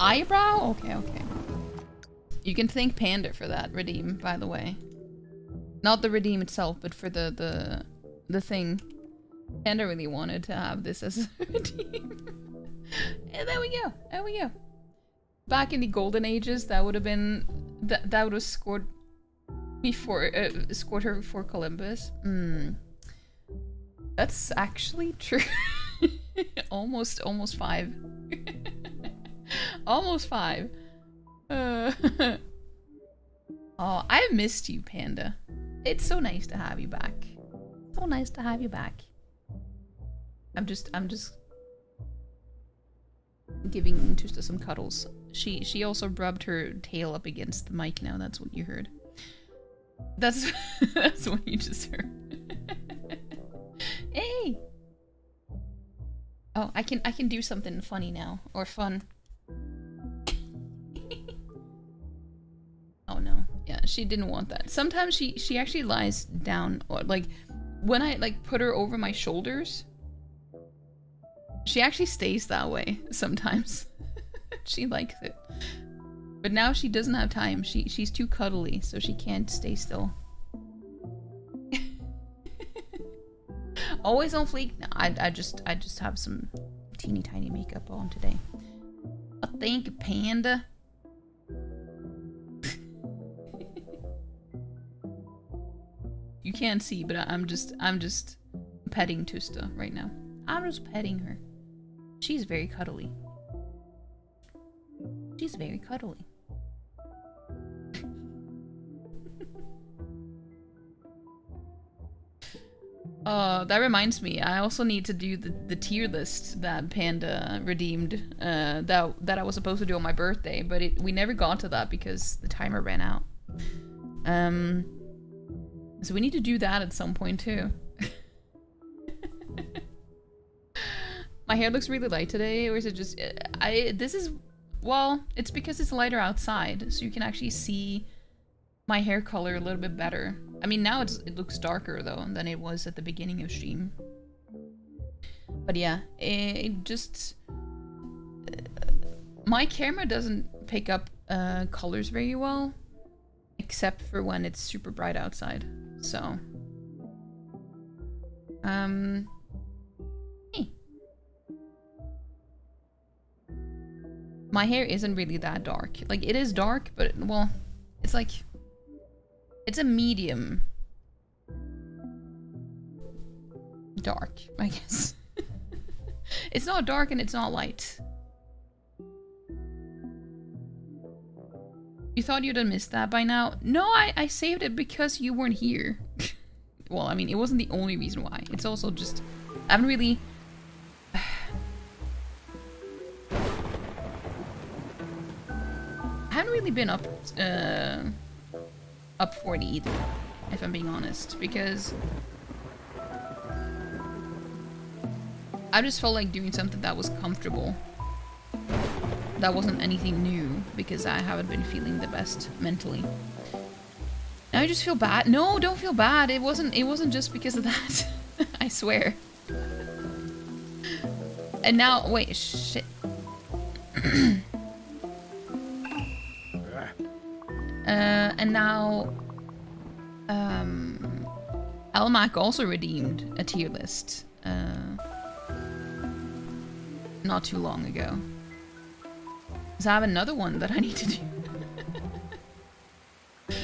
Eyebrow? Okay, okay. You can thank Panda for that redeem, by the way. Not the redeem itself, but for the thing. Panda really wanted to have this as a redeem. And there we go. There we go. Back in the golden ages, that would have been that would have scored before scored her before Columbus. That's actually true. almost 5. Almost 5. Oh, I missed you, Panda. It's so nice to have you back. So nice to have you back. I'm just giving Tusta some cuddles. She also rubbed her tail up against the mic now. That's what you heard. That's that's what you just heard. Hey. Oh, I can do something funny now, or fun. Oh no. Yeah, she didn't want that. Sometimes she actually lies down, or like when I like put her over my shoulders, she actually stays that way sometimes. She likes it. But now she doesn't have time. She's too cuddly, so she can't stay still. Always on fleek. No, I just have some teeny tiny makeup on today. I think, Panda. You can't see, but I'm just petting Tusta right now. I'm just petting her. She's very cuddly. She's very cuddly. That reminds me, I also need to do the tier list that Panda redeemed, that I was supposed to do on my birthday, but we never got to that because the timer ran out. So we need to do that at some point too. My hair looks really light today, or is it just... Well, it's because it's lighter outside, so you can actually see my hair color a little bit better. I mean, now it looks darker, though, than it was at the beginning of stream. But yeah, it just... my camera doesn't pick up colors very well, except for when it's super bright outside, so... My hair isn't really that dark. Like, it is dark, but, well, it's like... It's a medium... dark, I guess. It's not dark and it's not light. You thought you'd have missed that by now? No, I saved it because you weren't here. Well, I mean, it wasn't the only reason why. It's also just... I haven't really... I haven't really been up for it either, if I'm being honest, because I just felt like doing something that was comfortable, that wasn't anything new, because I haven't been feeling the best mentally. Now I just feel bad. No, don't feel bad. It wasn't just because of that. I swear. And now wait, shit. And now, Almac also redeemed a tier list, not too long ago. So I have another one that I need to do.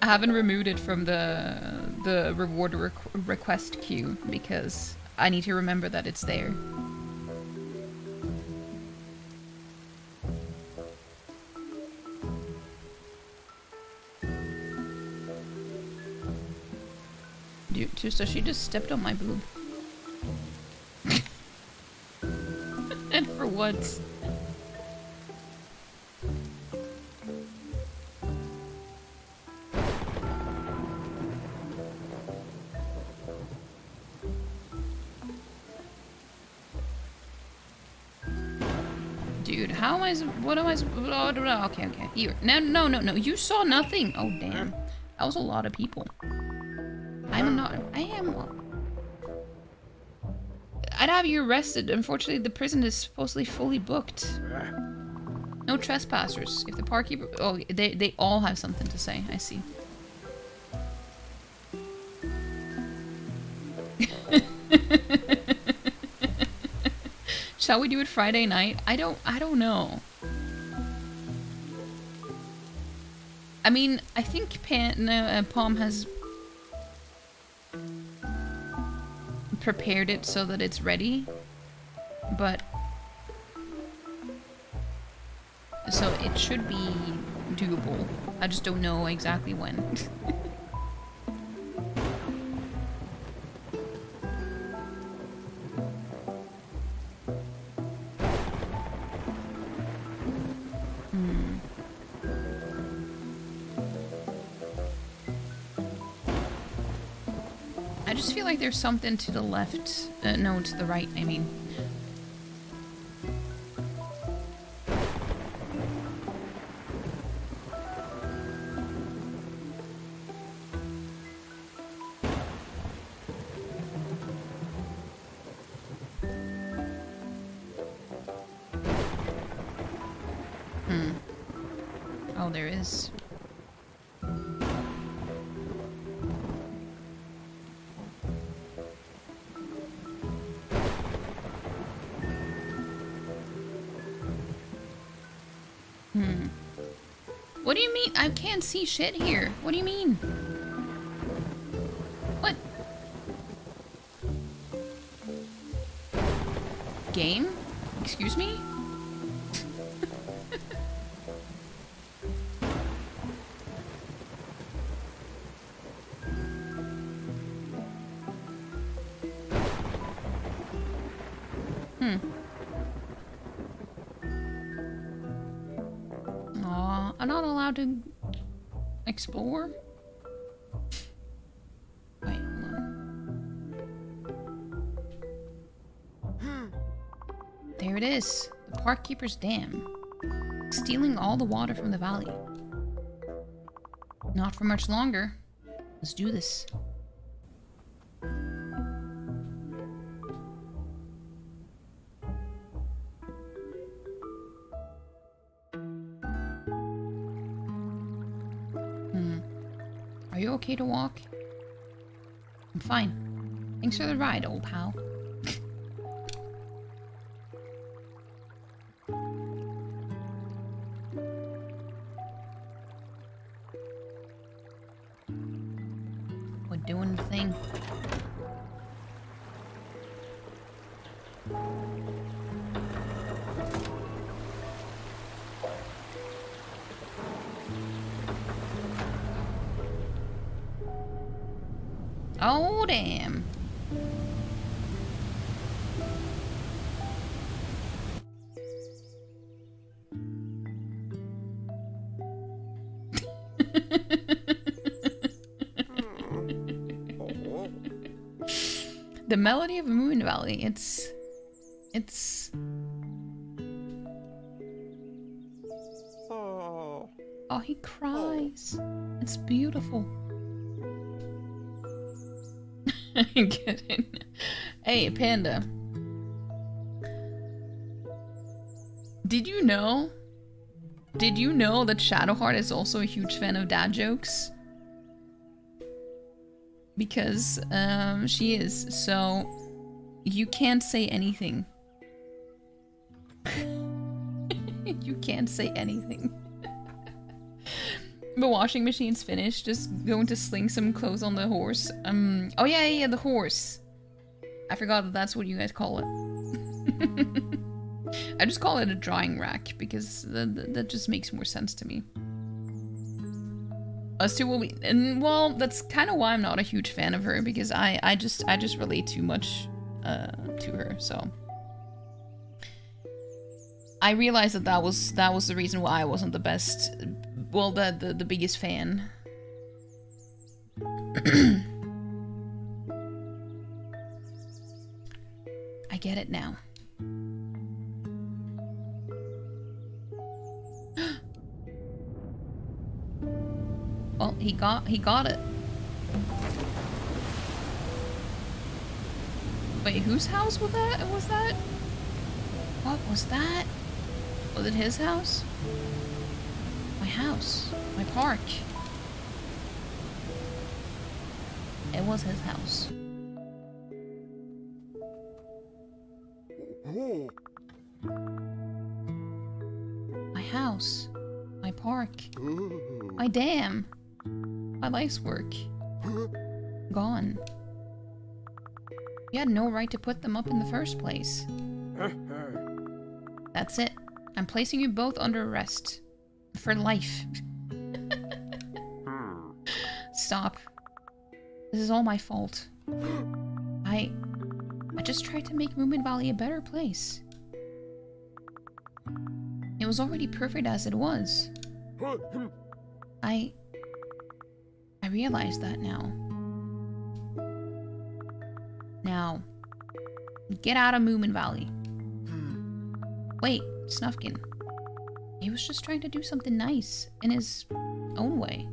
I haven't removed it from the reward request queue because I need to remember that it's there. cute too, so she just stepped on my boob. And for once. Dude, how am I, what am I, okay, okay, here. No, no, no, no, you saw nothing. Oh, damn. That was a lot of people. I'm not, I'd have you arrested. Unfortunately, the prison is supposedly fully booked. No trespassers. If the park keeper, oh, they all have something to say. I see. Shall we do it Friday night? I don't know. I mean, I think Palm has prepared it so that it's ready, but so it should be doable. I just don't know exactly when. There's something to the left, no, to the right, I mean. Oh, there is. What do you mean? I can't see shit here. What do you mean? What? Game? Excuse me? To explore? Wait, hold on. There it is. The park keeper's dam. Stealing all the water from the valley. Not for much longer. Let's do this. Okay to walk? I'm fine. Thanks for the ride, old pal. We're doing the thing. Oh, damn. The Melody of Moomin Valley. It's... Oh, he cries. It's beautiful. Get in. Hey, Panda. Did you know that Shadowheart is also a huge fan of dad jokes? Because, she is, so you can't say anything. You can't say anything. The washing machine's finished. Just going to sling some clothes on the horse. Oh yeah, yeah, the horse. I forgot that that's what you guys call it. I just call it a drying rack because that just makes more sense to me. Us two will be, and well, that's kind of why I'm not a huge fan of her, because I just relate too much to her. So I realized that that was the reason why I wasn't the best, well, the biggest fan. I get it now. Well, he got it. Wait, whose house was that? Was that? What was that? Was it his house? My house. My park. It was his house. My house. My park. My dam. My life's work. Gone. You had no right to put them up in the first place. That's it. I'm placing you both under arrest. For life. Stop. This is all my fault. I just tried to make Moomin Valley a better place. It was already perfect as it was. I realize that now. Now. Get out of Moomin Valley. Wait, Snufkin. He was just trying to do something nice in his own way.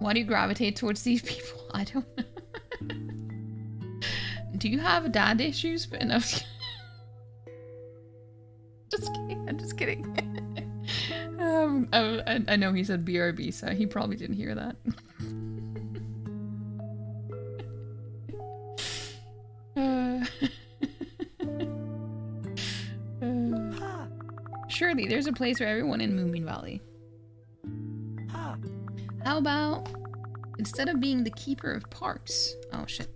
Why do you gravitate towards these people? I don't know. Do you have dad issues? But no. Just kidding. I'm just kidding. I know he said BRB, so he probably didn't hear that. Surely there's a place for everyone in Moomin Valley. How about, instead of being the keeper of parks... Oh shit.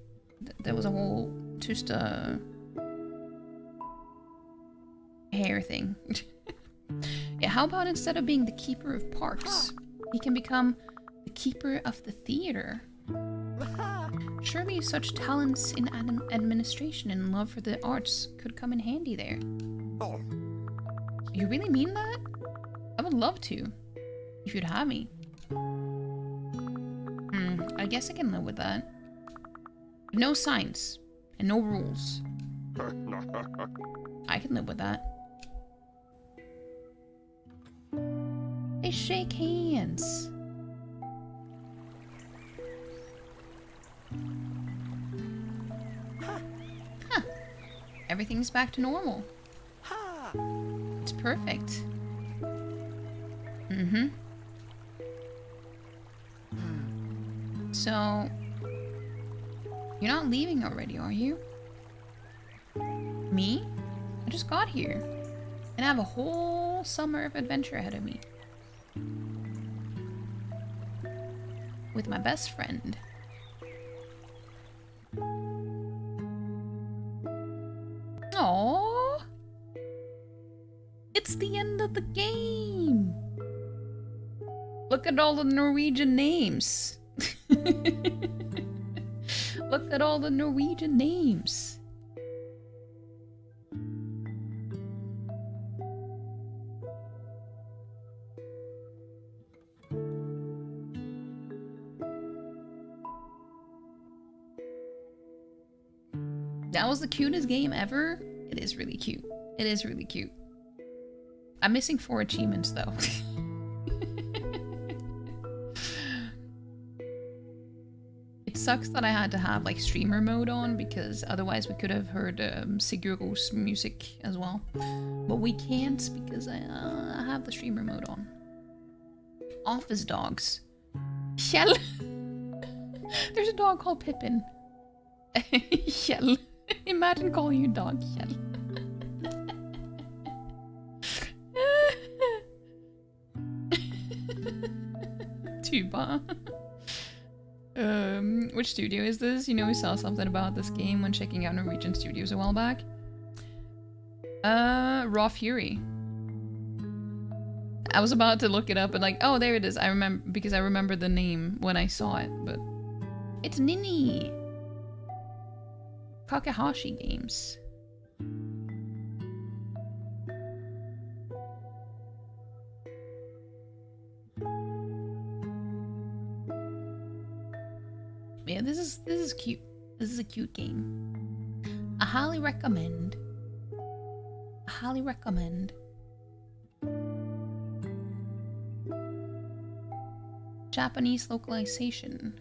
There was a whole... just a... hair thing. Yeah, how about instead of being the keeper of parks, he can become the keeper of the theater? Surely such talents in administration and love for the arts could come in handy there. Oh. You really mean that? I would love to. If you'd have me. I guess I can live with that. No signs. And no rules. I can live with that. They shake hands. Huh. Everything's back to normal. It's perfect. Mm-hmm. So, you're not leaving already, are you? Me? I just got here. And I have a whole summer of adventure ahead of me. With my best friend. Aww! It's the end of the game! Look at all the Norwegian names! Look at all the Norwegian names. That was the cutest game ever. It is really cute. It is really cute. I'm missing 4 achievements though. Sucks that I had to have like streamer mode on, because otherwise we could have heard Sigur Rós music as well, but we can't because I have the streamer mode on. Office dogs. Kjell. There's a dog called Pippin. Kjell. Imagine calling your dog Kjell. Tuba. Which studio is this? You know, we saw something about this game when checking out Norwegian studios a while back. Raw Fury. I was about to look it up and like, oh, there it is. I remember because I remember the name when I saw it, but it's Ninny Kakehashi Games. Yeah, this is cute. This is a cute game. I highly recommend. I highly recommend. Japanese localization.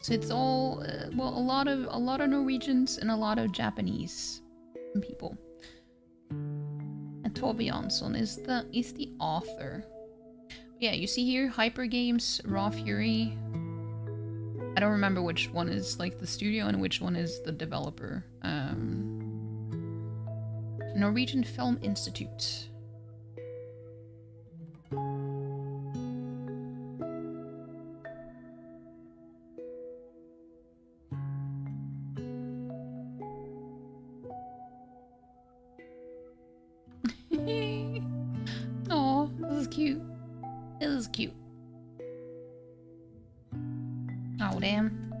So it's all well, a lot of Norwegians and a lot of Japanese people. And Tove Jansson is the author. Yeah, you see here Hyper Games, Raw Fury. I don't remember which one is like the studio and which one is the developer. Norwegian Film Institute. Oh, this is cute. This is cute. Oh, damn.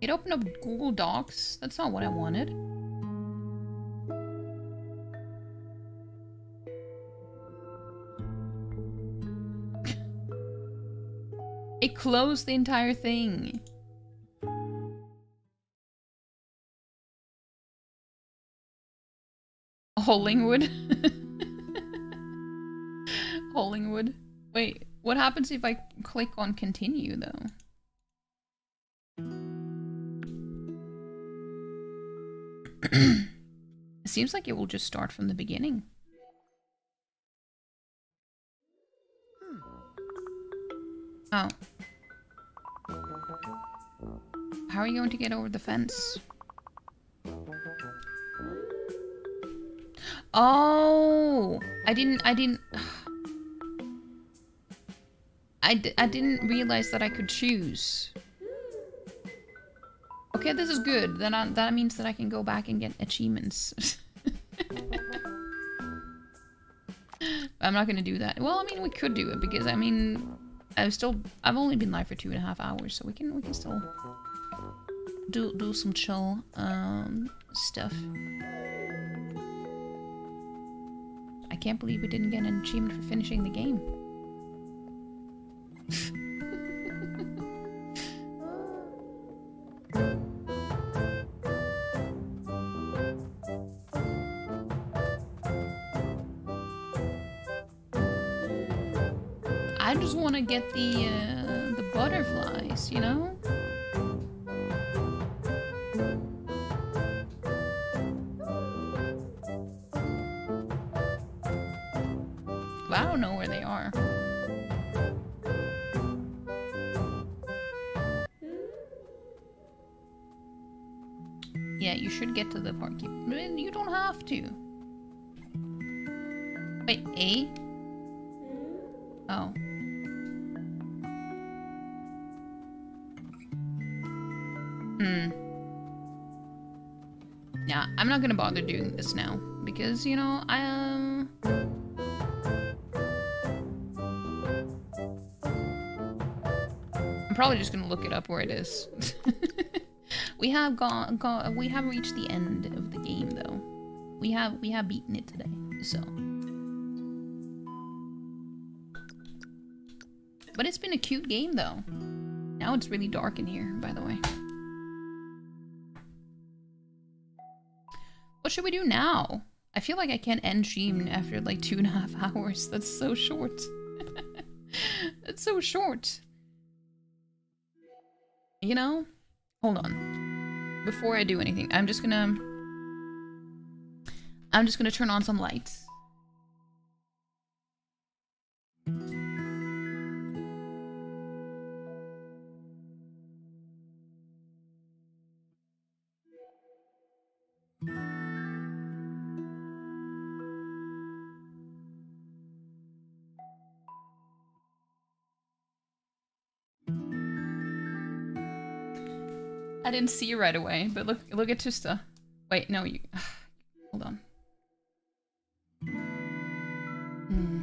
It opened up Google Docs. That's not what I wanted. It closed the entire thing. Hollingwood. Hollingwood. Wait, what happens if I click on continue though? It seems like it will just start from the beginning. Oh. How are you going to get over the fence? Oh! I didn't realize that I could choose. Okay, this is good. Then that means that I can go back and get achievements. I'm not gonna do that. Well, I mean, we could do it because I mean, I've only been live for 2.5 hours, so we can still do some chill stuff. I can't believe we didn't get an achievement for finishing the game. I just want to get the butterflies, you know? I don't know where they are. Yeah, you should get to the park. You don't have to. Wait, A? Oh. Yeah, I'm not gonna bother doing this now. Because, you know, I'm probably just gonna look it up where it is. We have reached the end of the game though. We have beaten it today, so. But it's been a cute game though. Now it's really dark in here, by the way. What should we do now? I feel like I can't end stream after like 2.5 hours. That's so short. That's so short. You know? Hold on. Before I do anything, I'm just gonna turn on some lights. I didn't see you right away, but look at Tusta. Wait, no, you... Hold on. Hmm.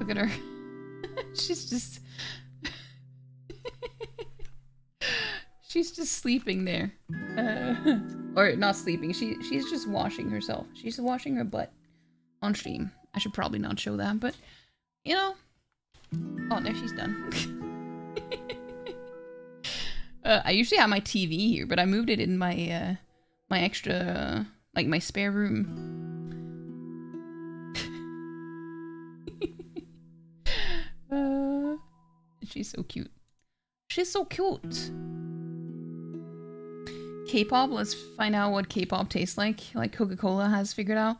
Look at her. She's just... She's just sleeping there. Or not sleeping. She's just washing herself. She's washing her butt on stream. I should probably not show that, but you know. Oh, no, she's done. I usually have my TV here, but I moved it in my my extra like my spare room. She's so cute. She's so cute. K-pop, let's find out what K-pop tastes like Coca-Cola has figured out.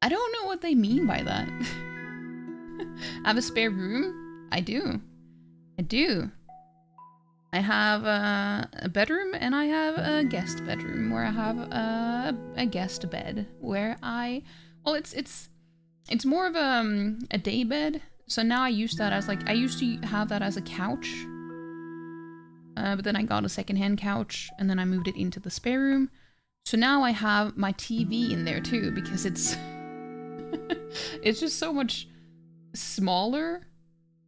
I don't know what they mean by that. I have a spare room? I do. I do. I have a bedroom and I have a guest bedroom where I have a guest bed where I... Well, it's more of a day bed. So now I use that as like... I used to have that as a couch. But then I got a secondhand couch, and then I moved it into the spare room. So now I have my TV in there too, because it's... it's just so much smaller.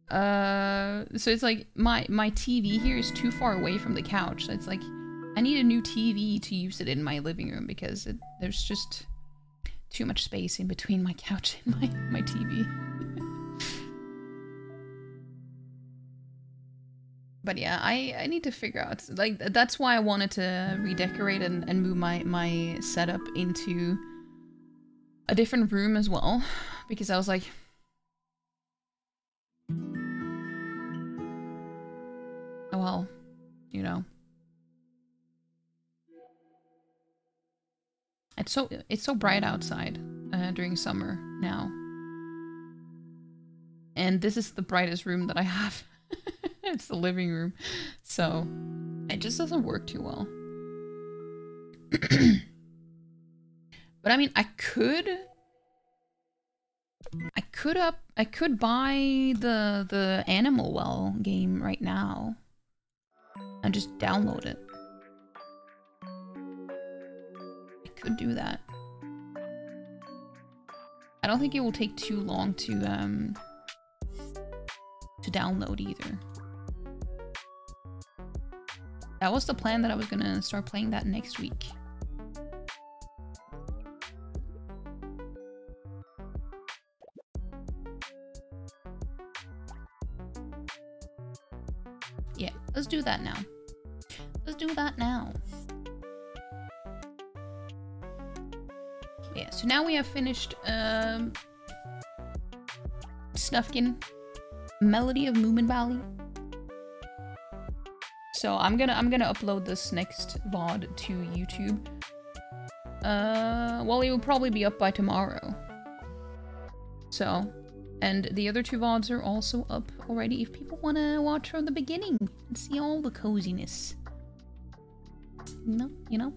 So it's like, my TV here is too far away from the couch. So it's like, I need a new TV to use it in my living room, because there's just too much space in between my couch and my TV. But yeah, I need to figure out, like, that's why I wanted to redecorate and move my setup into a different room as well, because I was like... Oh well, you know. It's so bright outside during summer now. And this is the brightest room that I have. It's the living room, so it just doesn't work too well. But I mean, I could buy the Animal Well game right now and just download it. I could do that. I don't think it will take too long to download either. That was the plan, that I was gonna start playing that next week. Yeah, let's do that now. Let's do that now. Yeah, so now we have finished Snufkin, Melody of Moomin Valley. So I'm gonna upload this next VOD to YouTube. Well, it will probably be up by tomorrow. So, and the other two VODs are also up already if people wanna watch from the beginning and see all the coziness. You know?